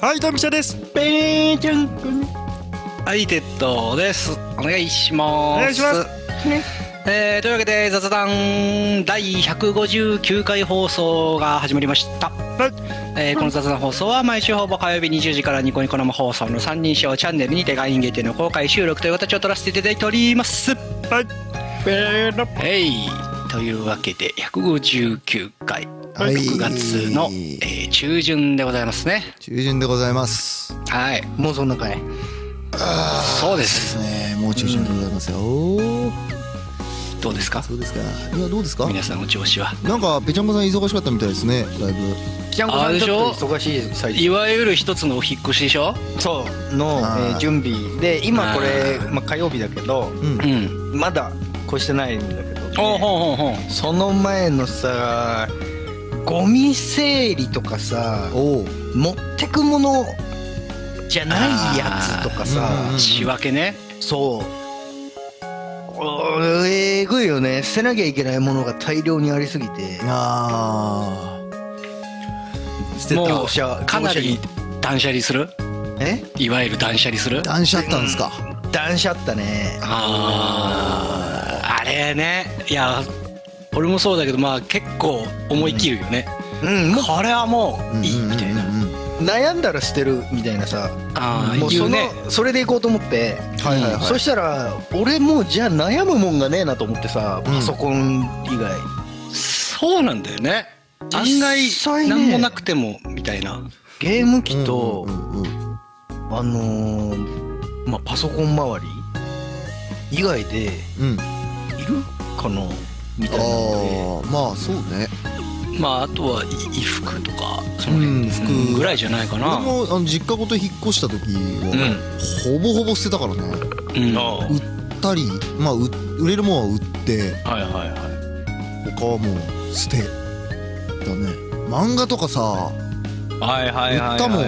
はい、ドンピシャです。ペーちゃんくん。はい、テッドです。お願いします。お願いします。ね、というわけで雑談第159回放送が始まりました。この雑談放送は毎週ほぼ火曜日20時からニコニコ生放送の三人称チャンネルにてガインゲーテの公開収録という形を取らせていただいております。というわけで159回6月の、中旬でございますね。中旬でございます。はい、もうそんなかい。そうですね。もう中旬でございますよ。どうですか。そうですか。いや、どうですか。皆さんお調子は。なんかぺちゃんこさん忙しかったみたいですね。だいぶ。ぺちゃんこさんちょっと忙しい最中。いわゆる一つのお引っ越しでしょ。そうの、準備で今これまあ火曜日だけど、うん、まだ越してないんだけど、ね。おほうほうほう。その前のさ、ゴミ整理とかさ、持ってくものじゃないやつとかさ、仕分けね。そう。えぐいよね。捨てなきゃいけないものが大量にありすぎて、もうかなり断捨離する。いわゆる断捨離する。断捨ったんですか。断捨ったね。あれね。いや俺もそうだけど、まあ結構思い切るよね。これはもういいみたいな。悩んだら捨てるみたいなさ、もうそれでいこうと思って、そしたら俺もうじゃあ悩むもんがねえなと思ってさ、パソコン以外。そうなんだよね。案外何もなくてもみたいな。ゲーム機とまあパソコン周り以外でいるかなみたいな。まあそうね。まああとは衣服とかその辺ぐらいじゃないかな。俺も実家ごと引っ越した時はほぼほぼ捨てたからね。売ったり、まあ売れるもんは売って、他はもう捨てだね。漫画とかさ、売ったもん。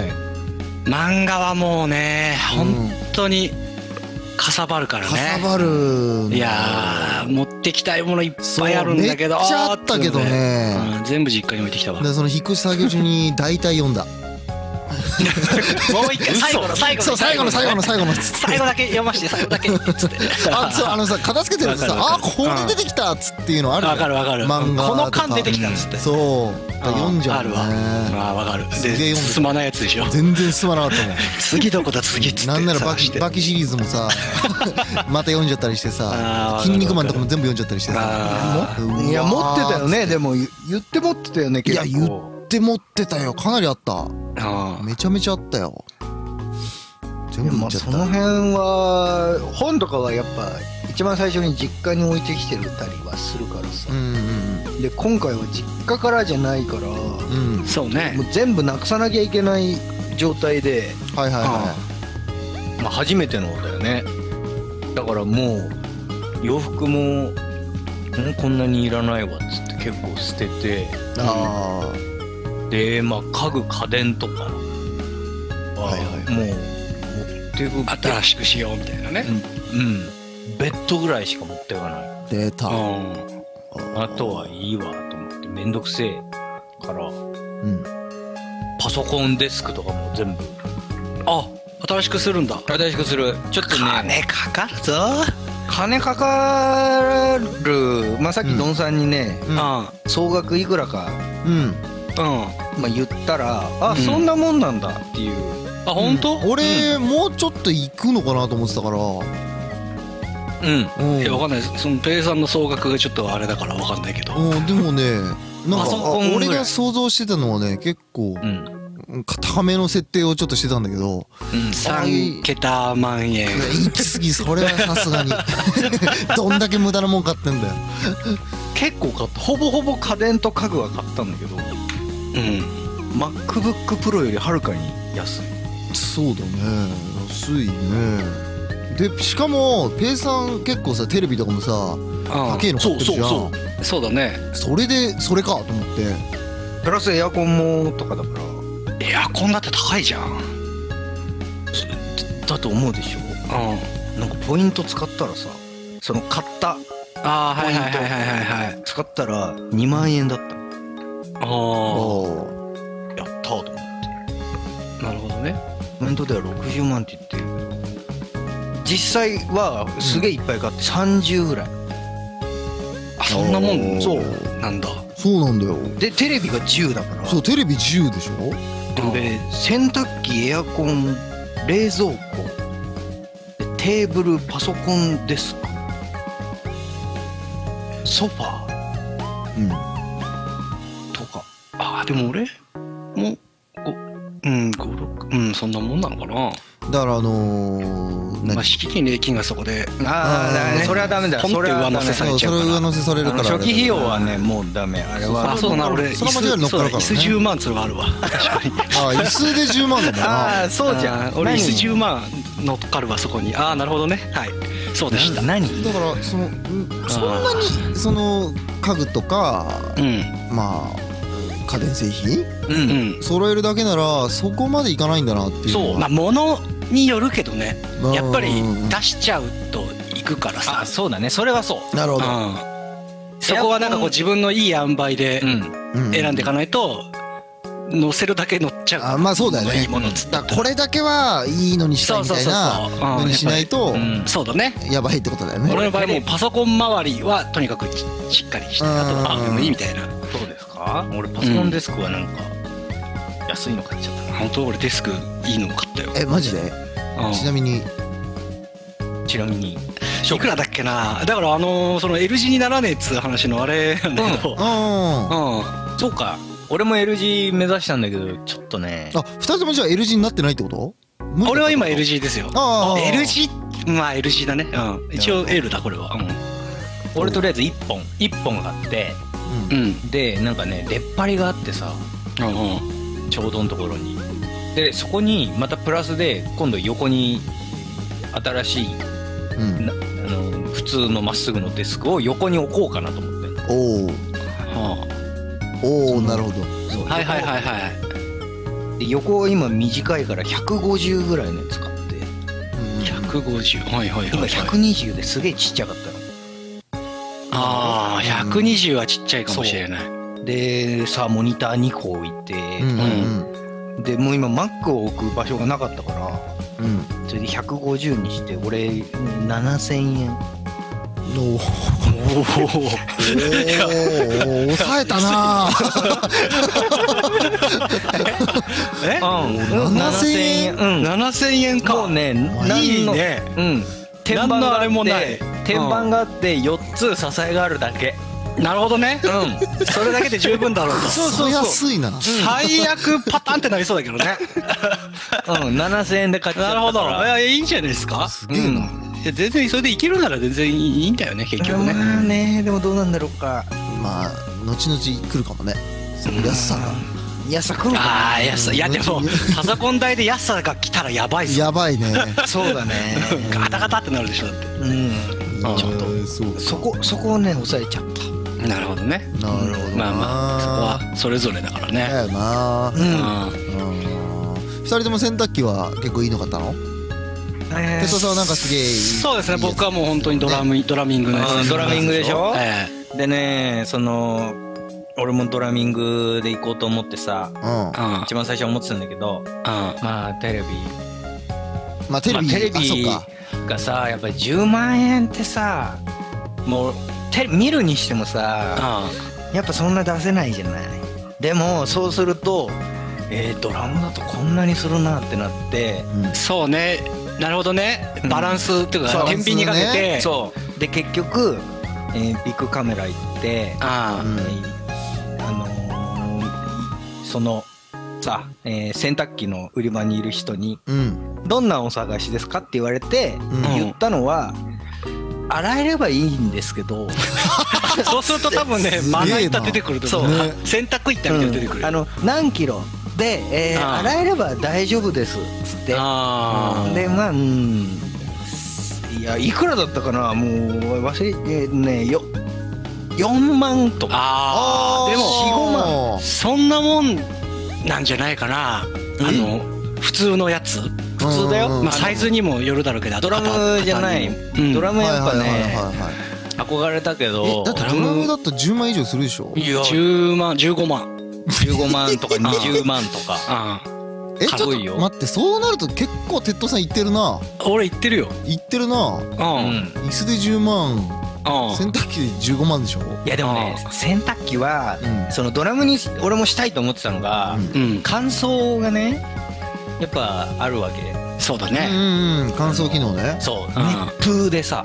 漫画はもうね、本当にかさばるからね。かさばる。いや持ってきたいものいっぱいあるんだけど、めっちゃあったけどね、全部実家に置いてきたわ。でその引っ越し作業中に大体読んだ。もう一回最後の最後の最後の最後の最後の最後だけ読まして最後だけっつって。そう、さ片付けてるとさ、あこれ出てきたっつっていうのある。わかるわかる。この間出てきたっつって。そう読んじゃうね。あわかる。で進まないやつでしょ。全然進まなかったもん。次どこだ次っつって。なんならバキシリーズもさまた読んじゃったりしてさ、筋肉マンとかも全部読んじゃったりしてさ。いや持ってたよね。でも言って持ってたよね結構。いや言って持ってたよ。かなりあった。めちゃめちゃあったよ。全部持っちゃった。その辺は本とかはやっぱ一番最初に実家に置いてきてるたりはするからさ。で今回は実家からじゃないから、そうね、もう全部なくさなきゃいけない状態で。まあ初めてのだよね。だからもう洋服ももうこんなにいらないわっつって結構捨てて。でまあ家具家電とかはもう持っていく、新しくしようみたいなね。ベッドぐらいしか持っていかない。出た。あとはいいわと思ってめんどくせえから、パソコンデスクとかも全部。あ、新しくするんだ。新しくする。ちょっとね。金かかるぞ。金かかる。まあさっきドンさんにね、総額いくらか、まあ言ったら、あそんなもんなんだっていう。あ本当？俺もうちょっと行くのかなと思ってたから。いやわかんない。そのペイさんの総額がちょっとあれだからわかんないけど。でもね、なんか俺が想像してたのはね、結構高めの設定をちょっとしてたんだけど、3桁万円。行き過ぎ。それはさすがに。どんだけ無駄なもん買ってんだよ。結構買った。ほぼほぼ家電と家具は買ったんだけど、MacBook Pro よりはるかに安い。そうだね。安いね。でしかもペイさん結構さテレビとかもさ高いの買ってるじゃん。そうだね。それでそれかと思って、プラスエアコンもとかだから。エアコンだって高いじゃん。だと思うでしょ。なんかポイント使ったらさ、その買ったポイント使ったら2万円だった。やったーと思って。なるほどね。ントでは60万って言ってるけど、実際はすげえいっぱい買って30ぐらい、うん、あ、そんなもんそうなんだ。そうなんだよ。でテレビが10だから。そう、テレビ10でしょ。で洗濯機、エアコン、冷蔵庫、テーブル、パソコン、デスク、ソファー、うん、とか。あ、でも俺も5、6、そんなもんなのかな。だからまあ敷金礼金がそこで、ああそれはダメだよ。それは上乗せされちゃうから。初期費用はねもうダメ。あれはそうな、俺椅子10万、それはあるわ。ああ椅子で10万だもんな。ああそうじゃん、俺椅子10万乗っかるわそこに。ああなるほどね、はい、そうでした。何だからそのそんなにその家具とかまあ家電製品揃えるだけならそこまでいかないんだなっていう。そう、まあ物によるけどね、やっぱり出しちゃうといくからさ。そうだね、それはそう。なるほど、そこはなんかこう自分のいい塩梅で選んでいかないと乗せるだけ乗っちゃうから。まあそうだよね、いいものつったらこれだけはいいのにしたいみたいなのにしないとそうだね、やばいってことだよね。俺の場合もうパソコン周りはとにかくしっかりして、あとはあでもいいみたいな。そうですか。俺パソコンデスクはなんか安いの買っちゃったな。本当俺デスクいいの買ったよ。え、マジで？ちなみにいくらだっけな。だからその L 字にならねえっつう話のあれなんだけど、そうか、俺も L 字目指したんだけどちょっとね。あ、2人ともじゃあ L 字になってないってこと？俺は今 L 字ですよ。L 字、まあ L 字だね、一応 L だこれは。俺とりあえず1本買って、でなんかね出っ張りがあってさ、ちょうどのところに。でそこにまたプラスで今度横に新しい、普通のまっすぐのデスクを横に置こうかなと思って。おおなるほど、はいはいはいはい。で横今短いから150ぐらいのやつ買って、150、はいはいはい。今120ですげえちっちゃかったの。ああ120はちっちゃいかもしれない。でさあモニター2個置いて、でもう今 Mac を置く場所がなかったから、それで150にして俺7000円。おお抑えたな。え、7000円、7000円かもうね。いいね。天板のあれもない、天板があって4つ支えがあるだけ。なるほどね、それだけで十分だろうと。そう安いな。最悪パターンってなりそうだけどね。7000円で買っちゃったから。なるほど、いいんじゃないですか。すげえな。全然それでいけるなら全然いいんだよね結局ね。まあね、でもどうなんだろうか。まあ後々来るかもね、安さが。安さ来るかな。あ、安さ、いやでもパソコン代で安さが来たらやばいっす。やばいね。そうだね、ガタガタってなるでしょだって。ちょっとそこをね抑えちゃった。なるほどね。なるほど。まあまあそこはそれぞれだからね。だよな。2人とも洗濯機は結構いいの買ったの？テトさんはなんかすげえいい。そうですね、僕はもう本当にドラミングのやつ。ドラミングでしょ。でね、その俺もドラミングで行こうと思ってさ、一番最初思ってたんだけど、まあテレビがさやっぱり10万円ってさ、もう見るにしてもさ、やっぱそんな出せないじゃない。でもそうするとドラムだとこんなにするなってなって。そうね、なるほどね。バランスっていうか天秤にかけて。そうで結局ビッグカメラ行って、そのさ洗濯機の売り場にいる人に「どんなお探しですか?」って言われて言ったのは「洗えればいいんですけど」そうすると多分ねまな板出てくると思う。洗濯板みたいに出てくる。何キロで洗えれば大丈夫ですっつって。でまあいやいくらだったかな、もう忘れてねよ4万とか。でも4、5万そんなもんなんじゃないかな。普通のやつ。普通だよ。まあサイズにもよるだろうけど。ドラムじゃない。ドラムやっぱね憧れたけど。だってドラムだと10万以上するでしょ。10万、15万。15万とか20万とか。え、ちょっと待って、そうなると結構鉄塔さんいってるな。俺いってるよ。いってるな。うん。椅子で10万。洗濯機で15万でしょ。いやでもね、洗濯機はそのドラムに俺もしたいと思ってたのが、乾燥がねやっぱあるわけ。そうだね。乾燥機能ね。そう、熱風でさ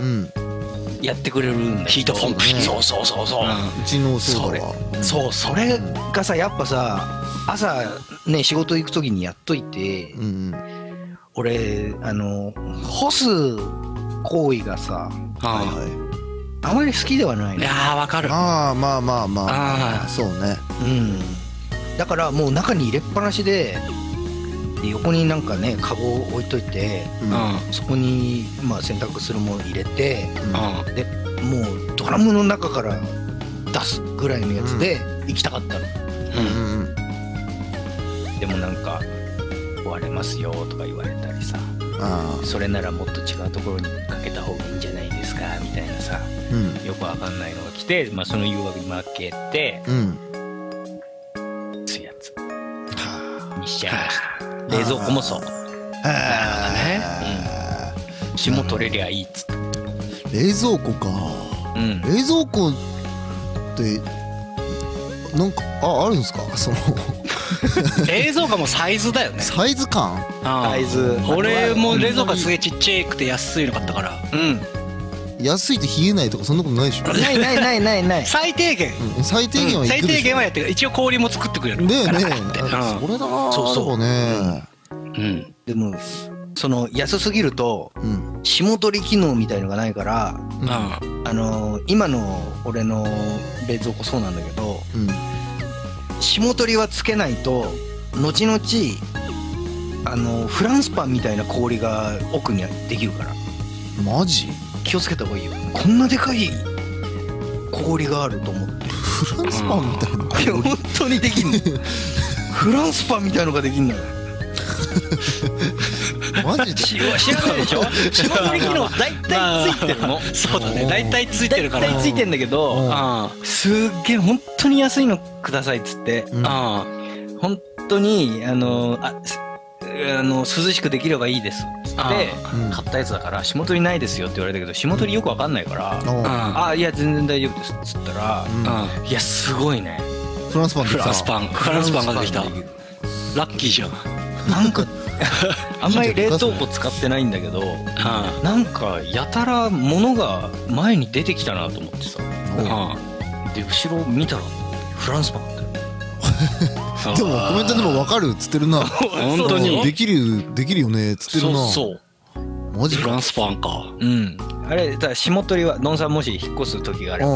やってくれるんだ。ヒートポンプ。そうそうそうそう。うちのそうだわ。そう、それがさやっぱさ朝ね仕事行く時にやっといて、俺干す行為がさあまり好きではないね。いやわかる。ああまあまあまあ、そうね。うん。だからもう中に入れっぱなしで、横になんかねカゴを置いといて、そこにまあ洗濯するもの入れて、でもうドラムの中から出すぐらいのやつで行きたかったの。でもなんか壊れますよとか言われたりさ。それならもっと違うところにかけた方がいいんじゃないですかみたいなさ、よくわかんないのが来て、まあその誘惑に負けて、つやつにしちゃいました。冷蔵庫もそう。なるほどね。紐取れりゃいいっつって。冷蔵庫か。冷蔵庫ってなんかあるんですか、その冷蔵庫もサイズだよね。サイズ感。サイズ。俺も冷蔵庫すげえちっちゃくて安いの買ったから。うん。安いって冷えないとかそんなことないでしょ。ないないないないない。最低限。最低限は。最低限はやってる。一応氷も作ってくれる。ねえねえ。それだな。そうそうね。うん。でもその安すぎると霜取り機能みたいのがないから、今の俺の冷蔵庫そうなんだけど。霜取りはつけないと後々フランスパンみたいな氷が奥にできるから。マジ気をつけた方がいいよ。こんなでかい氷があると思って。フランスパンみたいな氷。いや本当にできんの。フランスパンみたいのができんのよ。マジで知らないでしょ。霜取り機能大体ついてるの。そうだね、大体ついてるから。大体ついてんだけど、すっげえ本当に安いのくださいっつって、本当に涼しくできればいいですっつって買ったやつだから、霜取りないですよって言われたけど、霜取りよくわかんないから、ああいや全然大丈夫ですっつったら、いやすごいね、フランスパンができた。ラッキーじゃん。なんかあんまり冷凍庫使ってないんだけど、なんかやたら物が前に出てきたなと思ってさ、で後ろ見たらフランスパンだった。でもコメントでも分かるっつってるな。本当にできるよねっつってるな。そうそう。マジフランスパンか。うん。あれだから霜取りはドンさんもし引っ越す時があれば、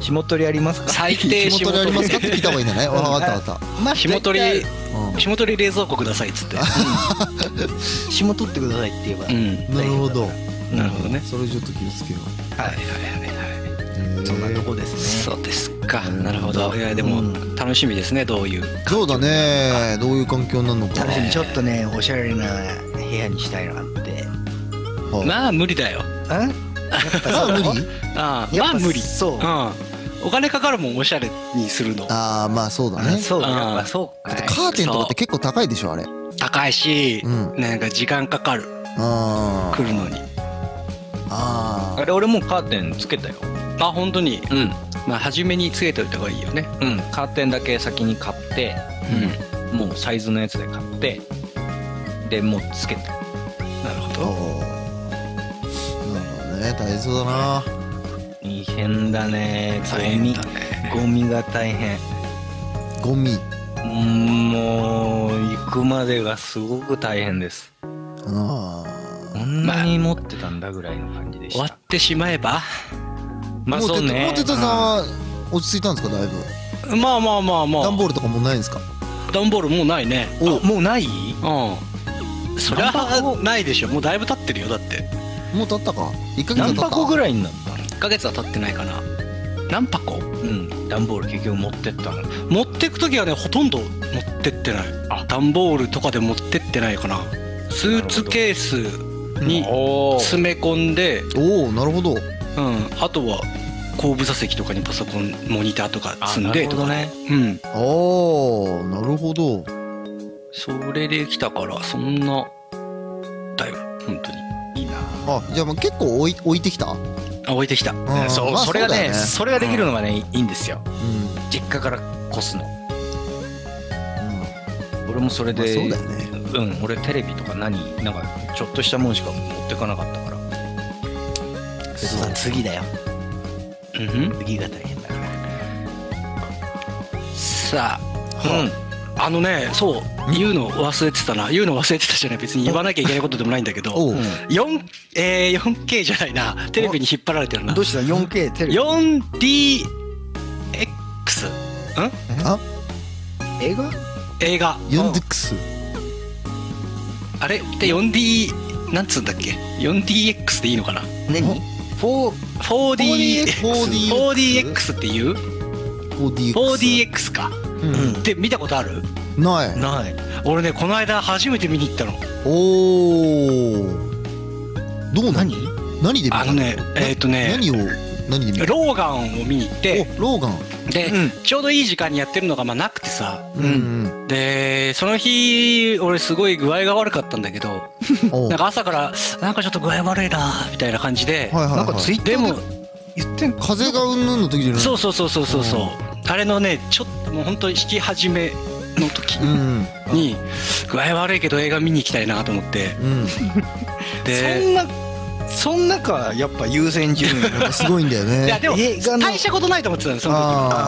霜取りありますか。最低霜取りありますかって聞いた方がいいんじゃない。わかったわかった。まあ霜取り。霜取り冷蔵庫くださいっつって、霜取ってくださいって言えば。なるほどなるほどね。それちょっと気をつけよう。はいはいはい。そんなとこですね。そうですか。なるほど。いやでも楽しみですね。どういうそうだね、どういう環境なのか。ちょっとねおしゃれな部屋にしたいなって。まあ無理だよ。やっぱ無理。ああまあ無理。そうお金かかるもん、おしゃれにするの。ああまあそうだね。そうだそう。だってカーテンとかって結構高いでしょあれ。高いし、なんか時間かかる。来るのに。ああ。あれ俺もうカーテンつけたよ。あ本当に。うん。まあ初めにつけておいた方がいいよね。うん。カーテンだけ先に買って、もうサイズのやつで買って、でもうつけた。なるほど。なるほどね。大変そうだな。大変だね。ゴミが大変。ゴミもう行くまでがすごく大変です。こんなに持ってたんだぐらいの感じでした。終わってしまえばまあそうね。もうテトさんは落ち着いたんですかだいぶ。まあまあまあまあ。段ボールとかもないんですか。段ボールもうないね。もうない。うんそれはないでしょ。もうだいぶ経ってるよ。だってもう経ったか。1ヶ月経った。何箱ぐらいになった。1ヶ月は経ってないかな。何箱？うん。段ボール結局持ってったの。持ってくときはねほとんど持ってってない。あ、段ボールとかで持ってってないかな。スーツケースに詰め込んで。おお、なるほど。うん。あとは後部座席とかにパソコンモニターとか積んでとかね。うん。ああ、なるほど。それで来たからそんなだよ、本当にいいなあ。じゃあもう結構置いてきた置いてきた、うん、そう、まあ、それが ね、それができるのがね、うん、いいんですよ、うん、実家から越すの、うん、俺もそれで、まあそうだよね、うん、俺テレビとかなんかちょっとしたもんしか持ってかなかったから。そう次だよ、うん、次が大変ださあ、うん、あのね、そう言うの忘れてたじゃない、別に言わなきゃいけないことでもないんだけど、4K じゃないな、テレビに引っ張られてるな。どうした 4K テレビ 4DX んあ映画 4DX あれって 4D なんつうんだっけ、 4DX でいいのかな、何 4DX っていう 4DX か、うん、って見たことある？ない俺ね、この間初めて見に行ったの。おお、どうなの？何で見たの？あのね、何で見たの？ローガンを見に行って、ローガンで、うん、ちょうどいい時間にやってるのがまあなくてさ、うんうん、でその日俺すごい具合が悪かったんだけどなんか朝からなんかちょっと具合悪いなみたいな感じで、なんかツイッターでも言ってんの、風がうんぬんの時じゃない？そうあれのね、ちょっともう本当引き始めの時に具合悪いけど映画見に行きたいなと思って、うん、でそんなかやっぱ優先順位すごいんだよね。いやでも大したことないと思ってたんですその時。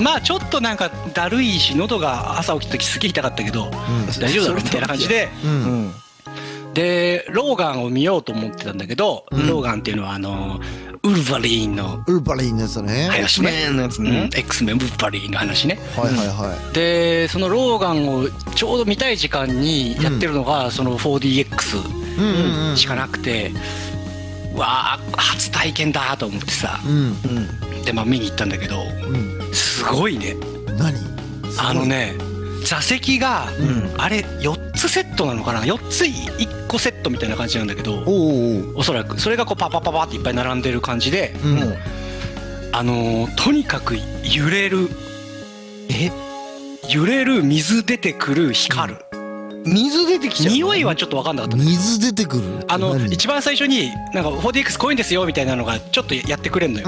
まあちょっとなんかだるいし、喉が朝起きた時すげえ痛かったけど、うん、大丈夫だろみたいな感じで、うんうん、でローガンを見ようと思ってたんだけど、うん、ローガンっていうのはウルヴァリンのやつね、話ね、X メンウルヴァリンの話ね、はいはいはい、でそのローガンをちょうど見たい時間にやってるのが、うん、その 4DX しかなくて、うんうんうん、わあ初体験だと思ってさ、うん、でまあ見に行ったんだけど、うん、すごいね。何？あのね、座席が、うん、あれ4つセットなのかな、4つ1個セットみたいな感じなんだけど、おそらくそれがこうパパパパっていっぱい並んでる感じで、うん、とにかく揺れる、水出てくる、光る、うん、水出てきちゃう、匂いはちょっと分かんなかったんだけど、水出てくる、一番最初になんか 4DX 濃いんですよみたいなのがちょっとやってくれんのよ、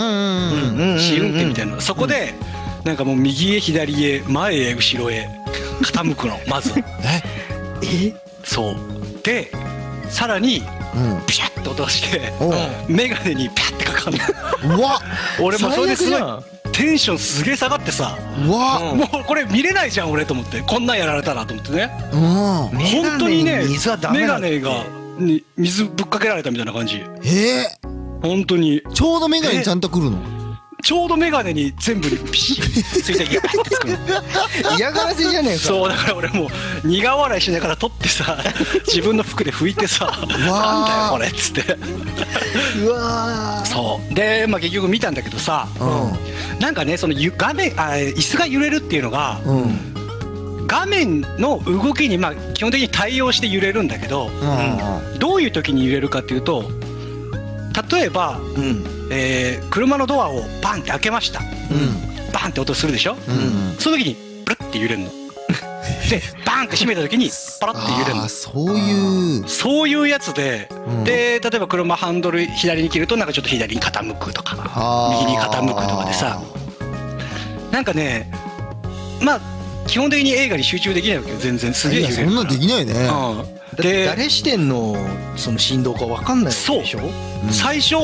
試運転みたいなの。そこでなんかもう右へ左へ前へ後ろへ傾くのまずそうでさらにピシャッと音がしてメガネにピャッてかかるの。うわ俺もそれですごいテンションすげえ下がってさ、もうこれ見れないじゃん俺と思って、こんなんやられたらと思ってね、本当にね、メガネが水ぶっかけられたみたいな感じ。本当にちょうどメガネちゃんとくるの、ちょうどメガネに全部にピシッついてギャーってつくの嫌がらせじゃねえか。そうだから俺もう苦笑いしながら取ってさ、自分の服で拭いてさなんだよこれっつってうわそうでまあ結局見たんだけどさ、なんかね、その画面、椅子が揺れるっていうのが、うん、画面の動きにまあ基本的に対応して揺れるんだけど、うんうん、どういう時に揺れるかっていうと、例えば、うん、車のドアをバンって開けました、うん、バンって音するでしょ、うんうん、その時にブルッて揺れるのでバンって閉めた時にパラッて揺れるの。そういうやつで、うん、で例えば車ハンドル左に切るとなんかちょっと左に傾くとか右に傾くとかでさ、なんかね、まあ基本的に映画に集中できないわけよ、全然。すげえ揺れるから。そんなできないね、うん、で誰視点のその振動か分かんないでしょ。そう、うん、最初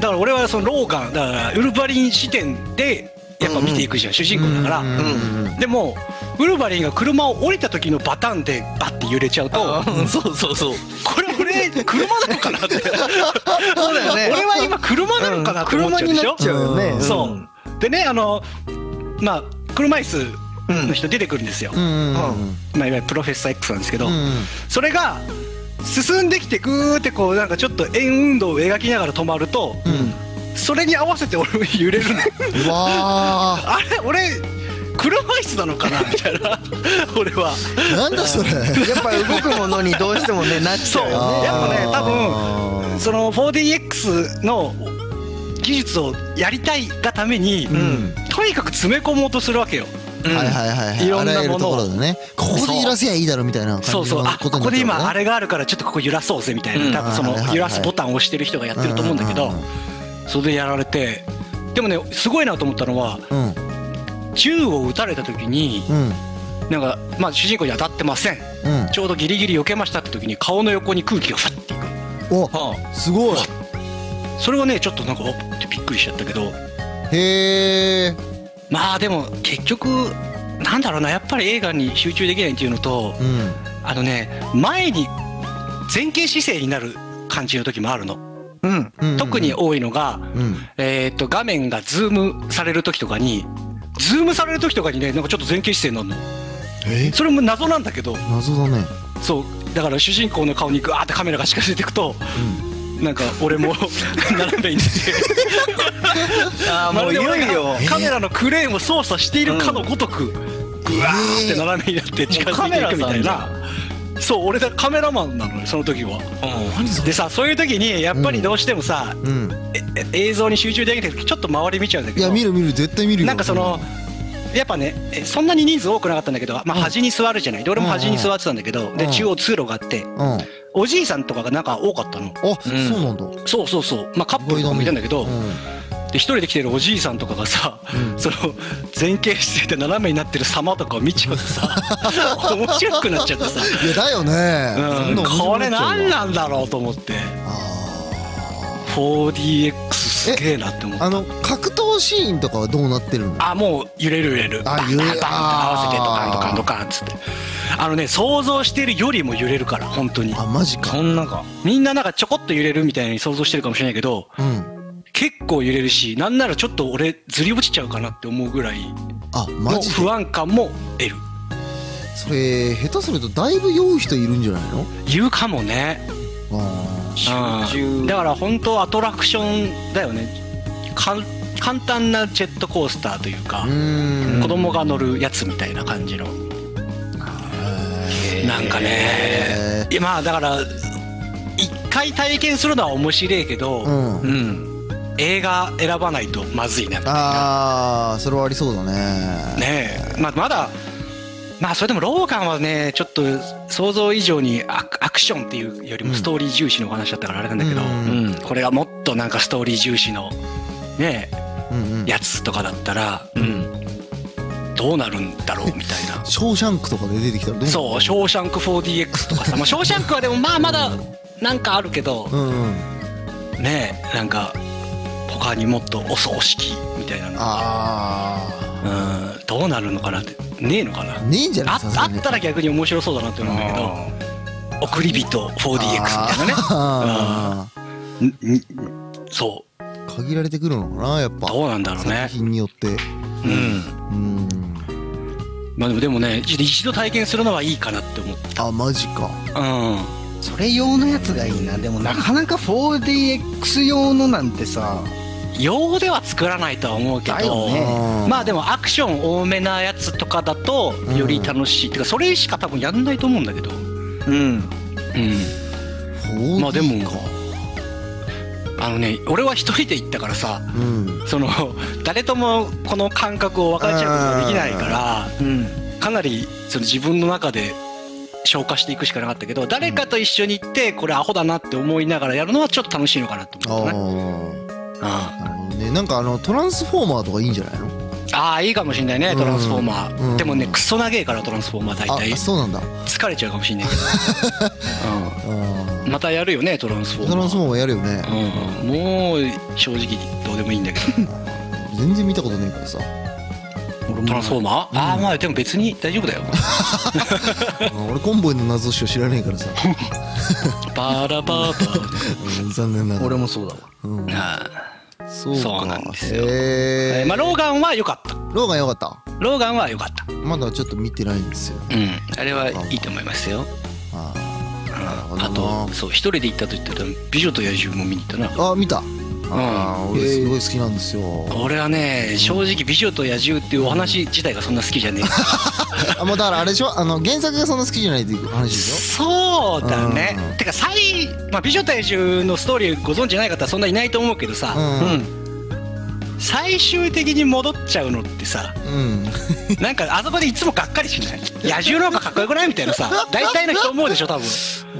だから俺はそのローガンだからウルヴァリン視点でやっぱ見ていくじゃん、主人公だから、うん、でもウルヴァリンが車を降りた時のパターンでバッて揺れちゃうと、そうこれ俺車なのかなってそうだよね、俺は今車なのかなって思っちゃうでしょ、うん、そうでね、まあ車椅子の人出てくるんですよ、いわゆるプロフェッサー X なんですけど、それが進んできてグーってこうなんかちょっと円運動を描きながら止まると、それに合わせて俺も揺れるの。わあれ俺車椅子なのかなみたいな俺はなんだそれやっぱ動くものにどうしてもねなっちゃうよね。やっぱね、多分その 4DX の技術をやりたいがためにとにかく詰め込もうとするわけよ。はいはいはいはい、いろんなものをね、ここで揺らせばいいだろみたいな感じのことになるからね。そうそう、あ、ここで今あれがあるからちょっとここ揺らそうぜみたいな、多分その揺らすボタンを押してる人がやってると思うんだけど、それでやられて、でもねすごいなと思ったのは、銃を撃たれた時になんかまあ主人公に当たってません、ちょうどギリギリ避けましたって時に顔の横に空気がファッていく。お、すごい。それはねちょっとなんかおってびっくりしちゃったけど。へえ。まあでも結局なんだろうな、やっぱり映画に集中できないっていうのと、あのね前に前傾姿勢になる感じの時もあるの。特に多いのが画面がズームされる時とかに、ズームされる時とかにね、なんかちょっと前傾姿勢になるの。それも謎なんだけど。謎だね。そうだから主人公の顔にグワーってカメラが近づいていくと。なんか俺も並んでいてまるで俺がカメラのクレーンを操作しているかのごとくグワーって斜めになって近づいていくみたいな。そう俺がカメラマンなのよその時は。でさ、そういう時にやっぱりどうしてもさ、映像に集中できない時ちょっと周り見ちゃうんだけど。いや見る見る、絶対見るよ。なんかそのやっぱねそんなに人数多くなかったんだけど、まあ端に座るじゃない。で俺も端に座ってたんだけど、で中央通路があって。おじいさんとかがなんか多かったの。あ、そうなんだ。そうそうそう。まあカップルとかもいたんだけど、で一人で来てるおじいさんとかがさ、その前傾姿勢で斜めになってる様とかを見ちゃうとさ、面白くなっちゃってさ。いやだよね。これ何なんだろうと思って。4DX すげえなって思った。格闘シーンとかはどうなってるの？あ、もう揺れる揺れる。あ、揺れる。バンバンって合わせてドカンドカンドカンつって。想像してるよりも揺れるから本当に。あ、マジか。そんなかみんななんかちょこっと揺れるみたいに想像してるかもしれないけど、結構揺れるし、なんならちょっと俺ずり落ちちゃうかなって思うぐらいの不安感も得る。それ下手するとだいぶ酔う人いるんじゃないの？いるかもね。だから本当アトラクションだよね。簡単なジェットコースターというか、子供が乗るやつみたいな感じの。なんかね、まあだから一回体験するのは面白いけど、映画選ばないとまずいなみたいな。ああ、それはありそうだね。ねえ、まだまあそれでもローガンはねちょっと想像以上にアクションっていうよりもストーリー重視のお話だったからあれなんだけど、これがもっとなんかストーリー重視のねやつとかだったら。どうなるんだろうみたいな。ショーシャンクとかで出てきたら。そう、ショーシャンク 4DX とかさ、まあショーシャンクはでもまあまだなんかあるけど、ねえなんか他にもっとお葬式みたいなのが、どうなるのかなってねえのかな。ねえんじゃないですか。あったら逆に面白そうだなって思うんだけど、送り人 4DX みたいなね。そう。限られてくるのかなやっぱ。どうなんだろうね。作品によって。まあでもね一度体験するのはいいかなって思った。あ、マジか。それ用のやつがいいな。でもなかなか 4DX 用のなんてさ用では作らないとは思うけど、まあでもアクション多めなやつとかだとより楽しいっていうか、それしか多分やんないと思うんだけど。まあでも俺は一人で行ったからさ、その誰ともこの感覚を分かっちゃうことができないからかなりその自分の中で消化していくしかなかったけど、誰かと一緒に行ってこれアホだなって思いながらやるのはちょっと楽しいのかなと思ったね。なんかトランスフォーマーとかいいんじゃないの？ああ、いいかもしれないねトランスフォーマー。でもねクソ長えからトランスフォーマー大体。そうなんだ。疲れちゃうかもしれないけど。またやるよねトランスフォーマー。トランスフォーマーやるよね。もう正直どうでもいいんだけど。全然見たことないからさ。トランスフォーマー？ああ、まあでも別に大丈夫だよ。俺コンボイの謎しを知らないからさ。バラバラ。残念ながら。俺もそうだわ。そうなんですよ。まあローガンは良かった。ローガン良かった。ローガンは良かった。まだちょっと見てないんですよ。あれはいいと思いますよ。あとそう一人で行ったと言ったら美女と野獣も見に行ったな。あ、見た。俺すごい好きなんですよ。俺はね正直美女と野獣っていうお話自体がそんな好きじゃねえ。あ、もうだからあれでしょ、原作がそんな好きじゃないっていう話でしょ。そうだね。てかまあ美女と野獣のストーリーご存じない方はそんないないと思うけどさ、最終的に戻っちゃうのってさ、うん、なんかあそこでいつもがっかりしない野獣の方がかっこよくないみたいなさ、大体の人思うでしょ多分。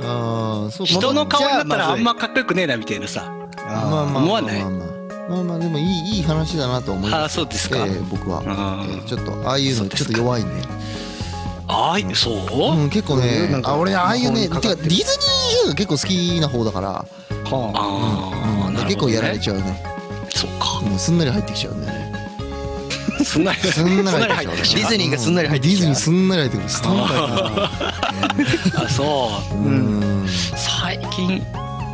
あ、そう、人の顔になったらあんまかっこよくねえなみたいなさ、思わない？まあまあでもいい話だなと思います。あ、そうですか。僕は、ちょっとああいうのちょっと弱いね。ああいう、そう、うん、結構ね、あ、俺ああいうね、てかディズニー映画結構好きな方だから、あ、うん、結構やられちゃうね。そうか、もうすんなり入ってきちゃうね。すんなり入ってきちゃう。ディズニーがすんなり入ってきちゃう。ディズニーすんなり入ってくる。スタンバイ。あ、そう。うん。最近、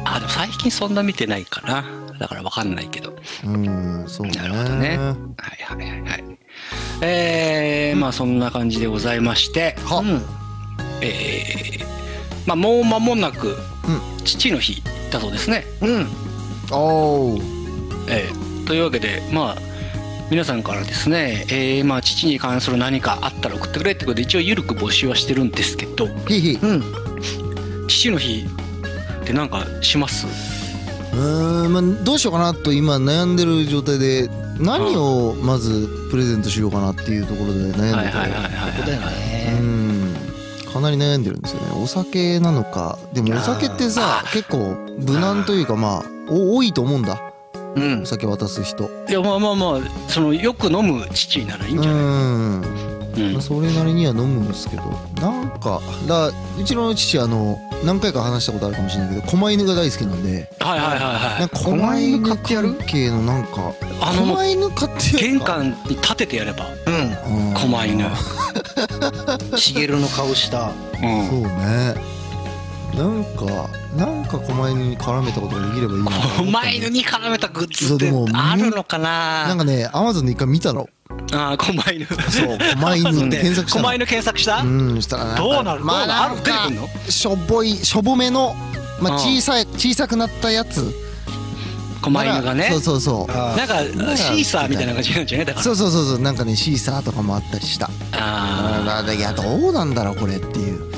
あ、でも最近そんな見てないかな。だからわかんないけど。うん、そうね。なるほどね。はいはいはいはい。まあそんな感じでございまして。は。まあもう間もなく父の日だそうですね。うん。おお。というわけで、まあ皆さんからですね、まあ父に関する何かあったら送ってくれってことで一応ゆるく募集はしてるんですけど、うん、父の日ってなんかします？まあ、どうしようかなと今悩んでる状態で、何をまずプレゼントしようかなっていうところで悩んでて、そこだよね。かなり悩んでるんですよね。お酒なのか。でもお酒ってさ結構無難というか、まあ多いと思うんだ。お酒渡す人。いや、まあまあまあ、そのよく飲む父ならいいんじゃないかな。それなりには飲むんですけど、なんかだ、うちの父、あの何回か話したことあるかもしれないけど、狛犬が大好きなんで、はいはいはいはい、狛犬関係のなんか、あの狛犬飼ってやる、玄関に立ててやれば、うん、狛犬茂の顔した、そうね、なんか狛犬に絡めたことができればいいな。狛犬に絡めたグッズってあるのかな。なんかね、アマゾンで一回見たの。ああ、狛犬。そう、狛犬検索した。狛犬検索した。うん、したらどうなる？まあなんかしょぼめの、まあ小さくなったやつ。狛犬がね。そうそうそう。なんかシーサーみたいな感じなんじゃない？だから。そうそうそう、なんかね、シーサーとかもあったりした。ああ。いや、どうなんだろうこれっていう。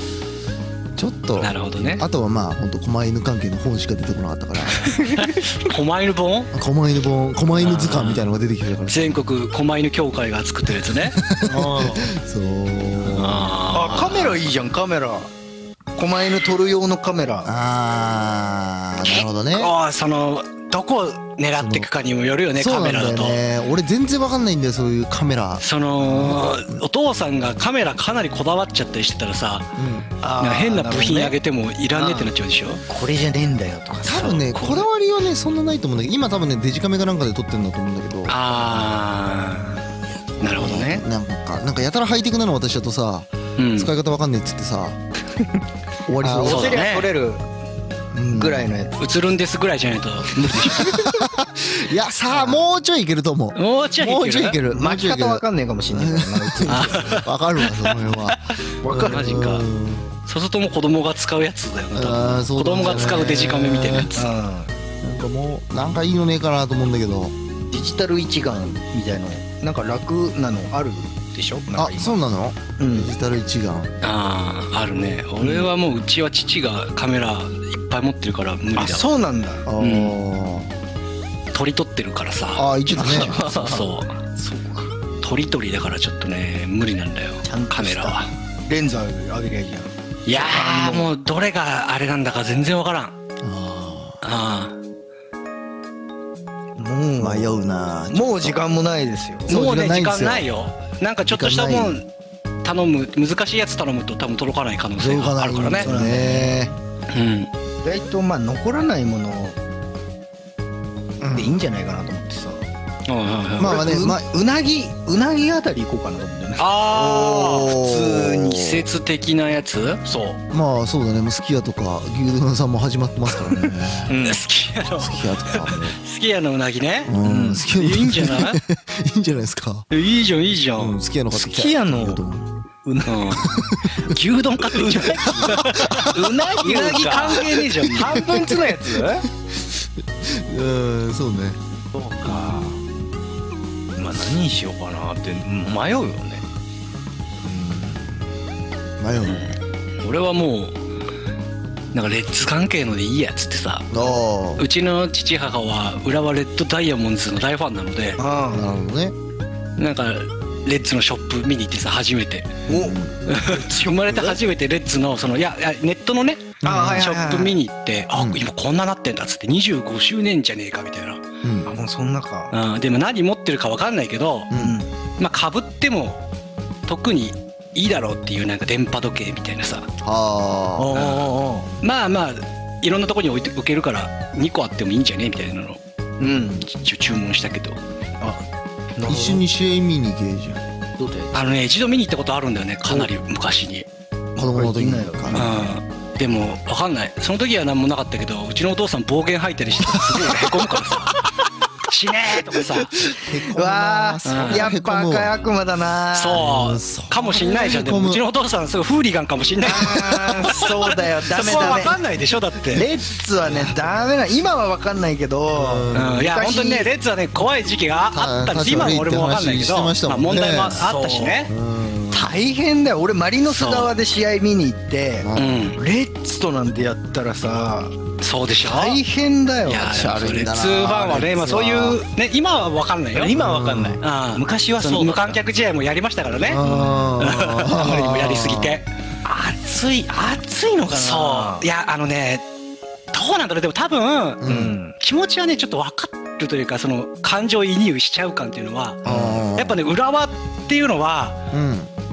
ちょっと、なるほどね。あとはまあ本当狛犬関係の本しか出てこなかったから。狛犬本？狛犬本、狛犬図鑑みたいなのが出てきてるから。全国狛犬協会が作ってるやつね。そう。あ、カメラいいじゃん、カメラ。狛犬撮る用のカメラ。ああ、なるほどね。あ、そのどこ狙っていくかにもよるよね、カメラだと。俺全然わかんないんだよ、そういうカメラ。そのお父さんがカメラかなりこだわっちゃったりしてたらさ、変な部品あげてもいらねえってなっちゃうでしょ。これじゃねえんだよとか。多分ね、こだわりはねそんなないと思うんだけど、今多分ねデジカメかなんかで撮ってるんだと思うんだけど。ああ、なるほどね。なんかやたらハイテクなの渡しちゃうとさ、使い方わかんねえっつってさ、終わりそうだね。撮れるぐらいのやつ、映るんですぐらいじゃないと無理でしょ。いや、さあもうちょいいけると思う。もうちょいいける。巻き方わかんねえかもしれないけどな。わかるわ、その辺は。わかる。マジか。そうするともう子供が使うやつだよね。子供が使うデジカメみたいなやつ。なんかもうなんかいいのねえかなと思うんだけど。デジタル一眼みたいな、なんか楽なのあるでしょ。あ、そうなの。デジタル一眼。ああ、あるね。俺はもう、うちは父がカメラいっぱい持ってるから無理だ。あ、そうなんだ。鳥撮ってるからさ。ああ、一応ね。そうそう。鳥だからちょっとね無理なんだよ。カメラは。レンズあげりゃいいや。いやー、もうどれがあれなんだか全然わからん。ああ。もう迷うな。もう時間もないですよ。もうね、時間ないよ。なんかちょっとしたもん頼む、難しいやつ頼むと多分届かない可能性があるからね。うん。意外とまあ残らないものでいいんじゃないかなと思ってさ、まあね、うなぎあたり行こうかなと思ってね。ああ、普通に季節的なやつ。そう、まあそうだね。もうすき家とか牛丼さんも始まってますからね。すき家のうなぎね。いいんじゃない？いいんじゃないですか。いいじゃん、いいじゃん。すき家の方牛丼買ってんじゃん。うなぎ関係ねえじゃん。半分つのやつ。そうね。そうか。今何にしようかなって迷うよね。迷う。俺はもうなんかレッツ関係のでいいやつってさ、うちの父母は浦和レッドダイヤモンズの大ファンなので、ああなるほどね、なんかレッツのショップ見に行ってさ、初めて生まれて初めてレッツのそのいやネットのねショップ見に行って、あ今こんななってんだっつって、25周年じゃねえかみたいな、あもうそんなか、でも何持ってるか分かんないけど、まあかぶっても特にいいだろうっていう、なんか電波時計みたいなさ、まあまあいろんなとこに置いておけるから2個あってもいいんじゃねみたいなの注文したけど、一緒に試合見に行けるじゃん。どうだよ。あのね、一度見に行ったことあるんだよね、かなり昔に。子供の時に。うん。でもわかんない。その時は何もなかったけど、うちのお父さん暴言吐いたりしてすごいへこむからさ。死ねーとかさ。わあ、やっぱ赤い悪魔だな。そう。かもしんないじゃん。でもうちのお父さんすごいフーリガンかもしんない。そうだよ。ダメダメ。そこはわかんないでしょだって。レッツはねダメな。今はわかんないけど。いや本当にねレッツはね怖い時期があったんです。今も俺もわかんないけど。まあ問題もあったしね。大変だよ。俺マリノス側で試合見に行って、レッツとなんてやったらさ。そうでしょ、大変だよ。レッツファンはね、まあそういうね、今は分かんないよ。今は分かんない。昔はそう無観客試合もやりましたからね。あまりにもやりすぎて。熱いのかな。そう。いやあのね、どうなんだろう。でも多分気持ちはねちょっと分かるというか、その感情移入しちゃう感っていうのは、やっぱね浦和っていうのは。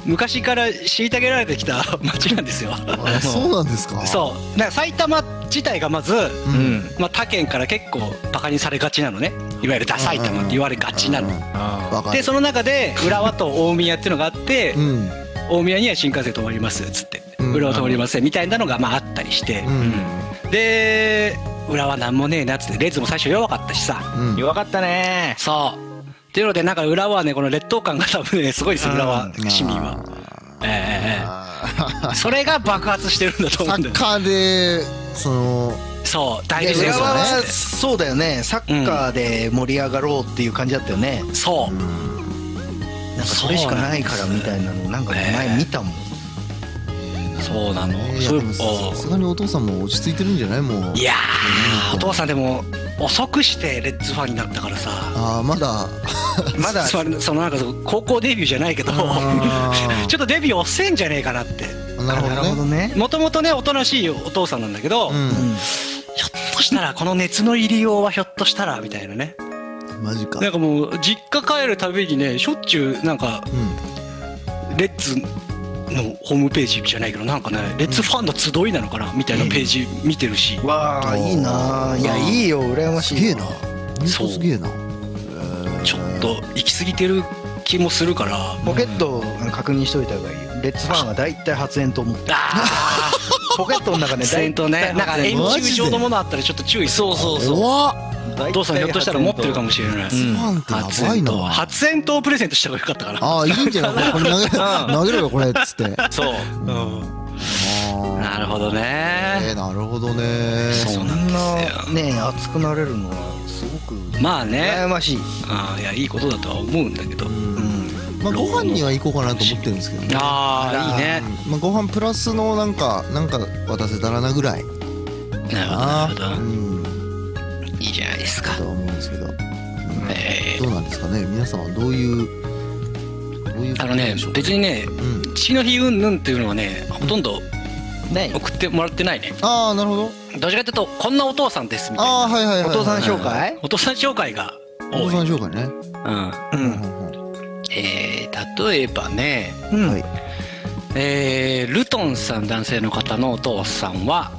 昔から虐げられてきた町なんですよ。そうなんですか。そう。だから埼玉自体がまず、まあ他県から結構バカにされがちなのね。いわゆるダサい玉って言われがちなの。でその中で浦和と大宮っていうのがあって、大宮には新幹線止まりますっつって、浦和止まりませんみたいなのがまああったりして、で浦和なんもねえなっつって、レッズも最初弱かったしさ。弱かったね。そう。というのでなんか浦和はねこの劣等感が多分ねすごいです、浦和市民は。それが爆発してるんだと思うんだよね。サッカーでそのそう大事ですよね。浦和はそうだよね、サッカーで盛り上がろうっていう感じだったよね。そう。なんかそれしかないからみたいなのなんか前見たもん。そうなの。さすがにお父さんも落ち着いてるんじゃないもう。いやーお父さんでも。遅くしてレッツファンになったからさあ、まだそのなんか高校デビューじゃないけどちょっとデビュー遅いんじゃねえかなって。なるほどね。もともとねおとなしいお父さんなんだけど、ひょっとしたらこの熱の入りようはひょっとしたらみたいなね。マジか。なんかもう実家帰るたびにねしょっちゅうなんかレッツのホームページじゃないけどなんかねレッツファンの集いなのかなみたいなページ見てるし、わあいいな。いやいいよ、羨ましい。すげえな。そうすげえな。ちょっと行き過ぎてる気もするからポケット確認しといた方がいいよ。レッツファンは大体発煙筒持ってる。ポケットの中ね大体ねなんか円柱状のものあったらちょっと注意。そうお父さんひょっとしたら持ってるかもしれない。発煙筒、発煙筒をプレゼントした方がよかったから。ああいいんじゃない。投げろよこれっつって。そう。なるほどね。なるほどね。そんなね熱くなれるのはすごくまあね羨ましい。ああいやいいことだとは思うんだけど。まあご飯には行こうかなと思ってるんですけどね。ああいいね。まあご飯プラスのなんか渡せたらなぐらい。なるほど。いいじゃないですか。とは思うんですけど、どうなんですかね。皆さんはどういうあのね別にね父の日うんぬんっていうのはねほとんど送ってもらってないね。ああなるほど。どちらかというとこんなお父さんですみたいな。ああはいはいはい。お父さん紹介？お父さん紹介が多い。お父さん紹介ね。うん。例えばね、ルトンさん男性の方のお父さんは。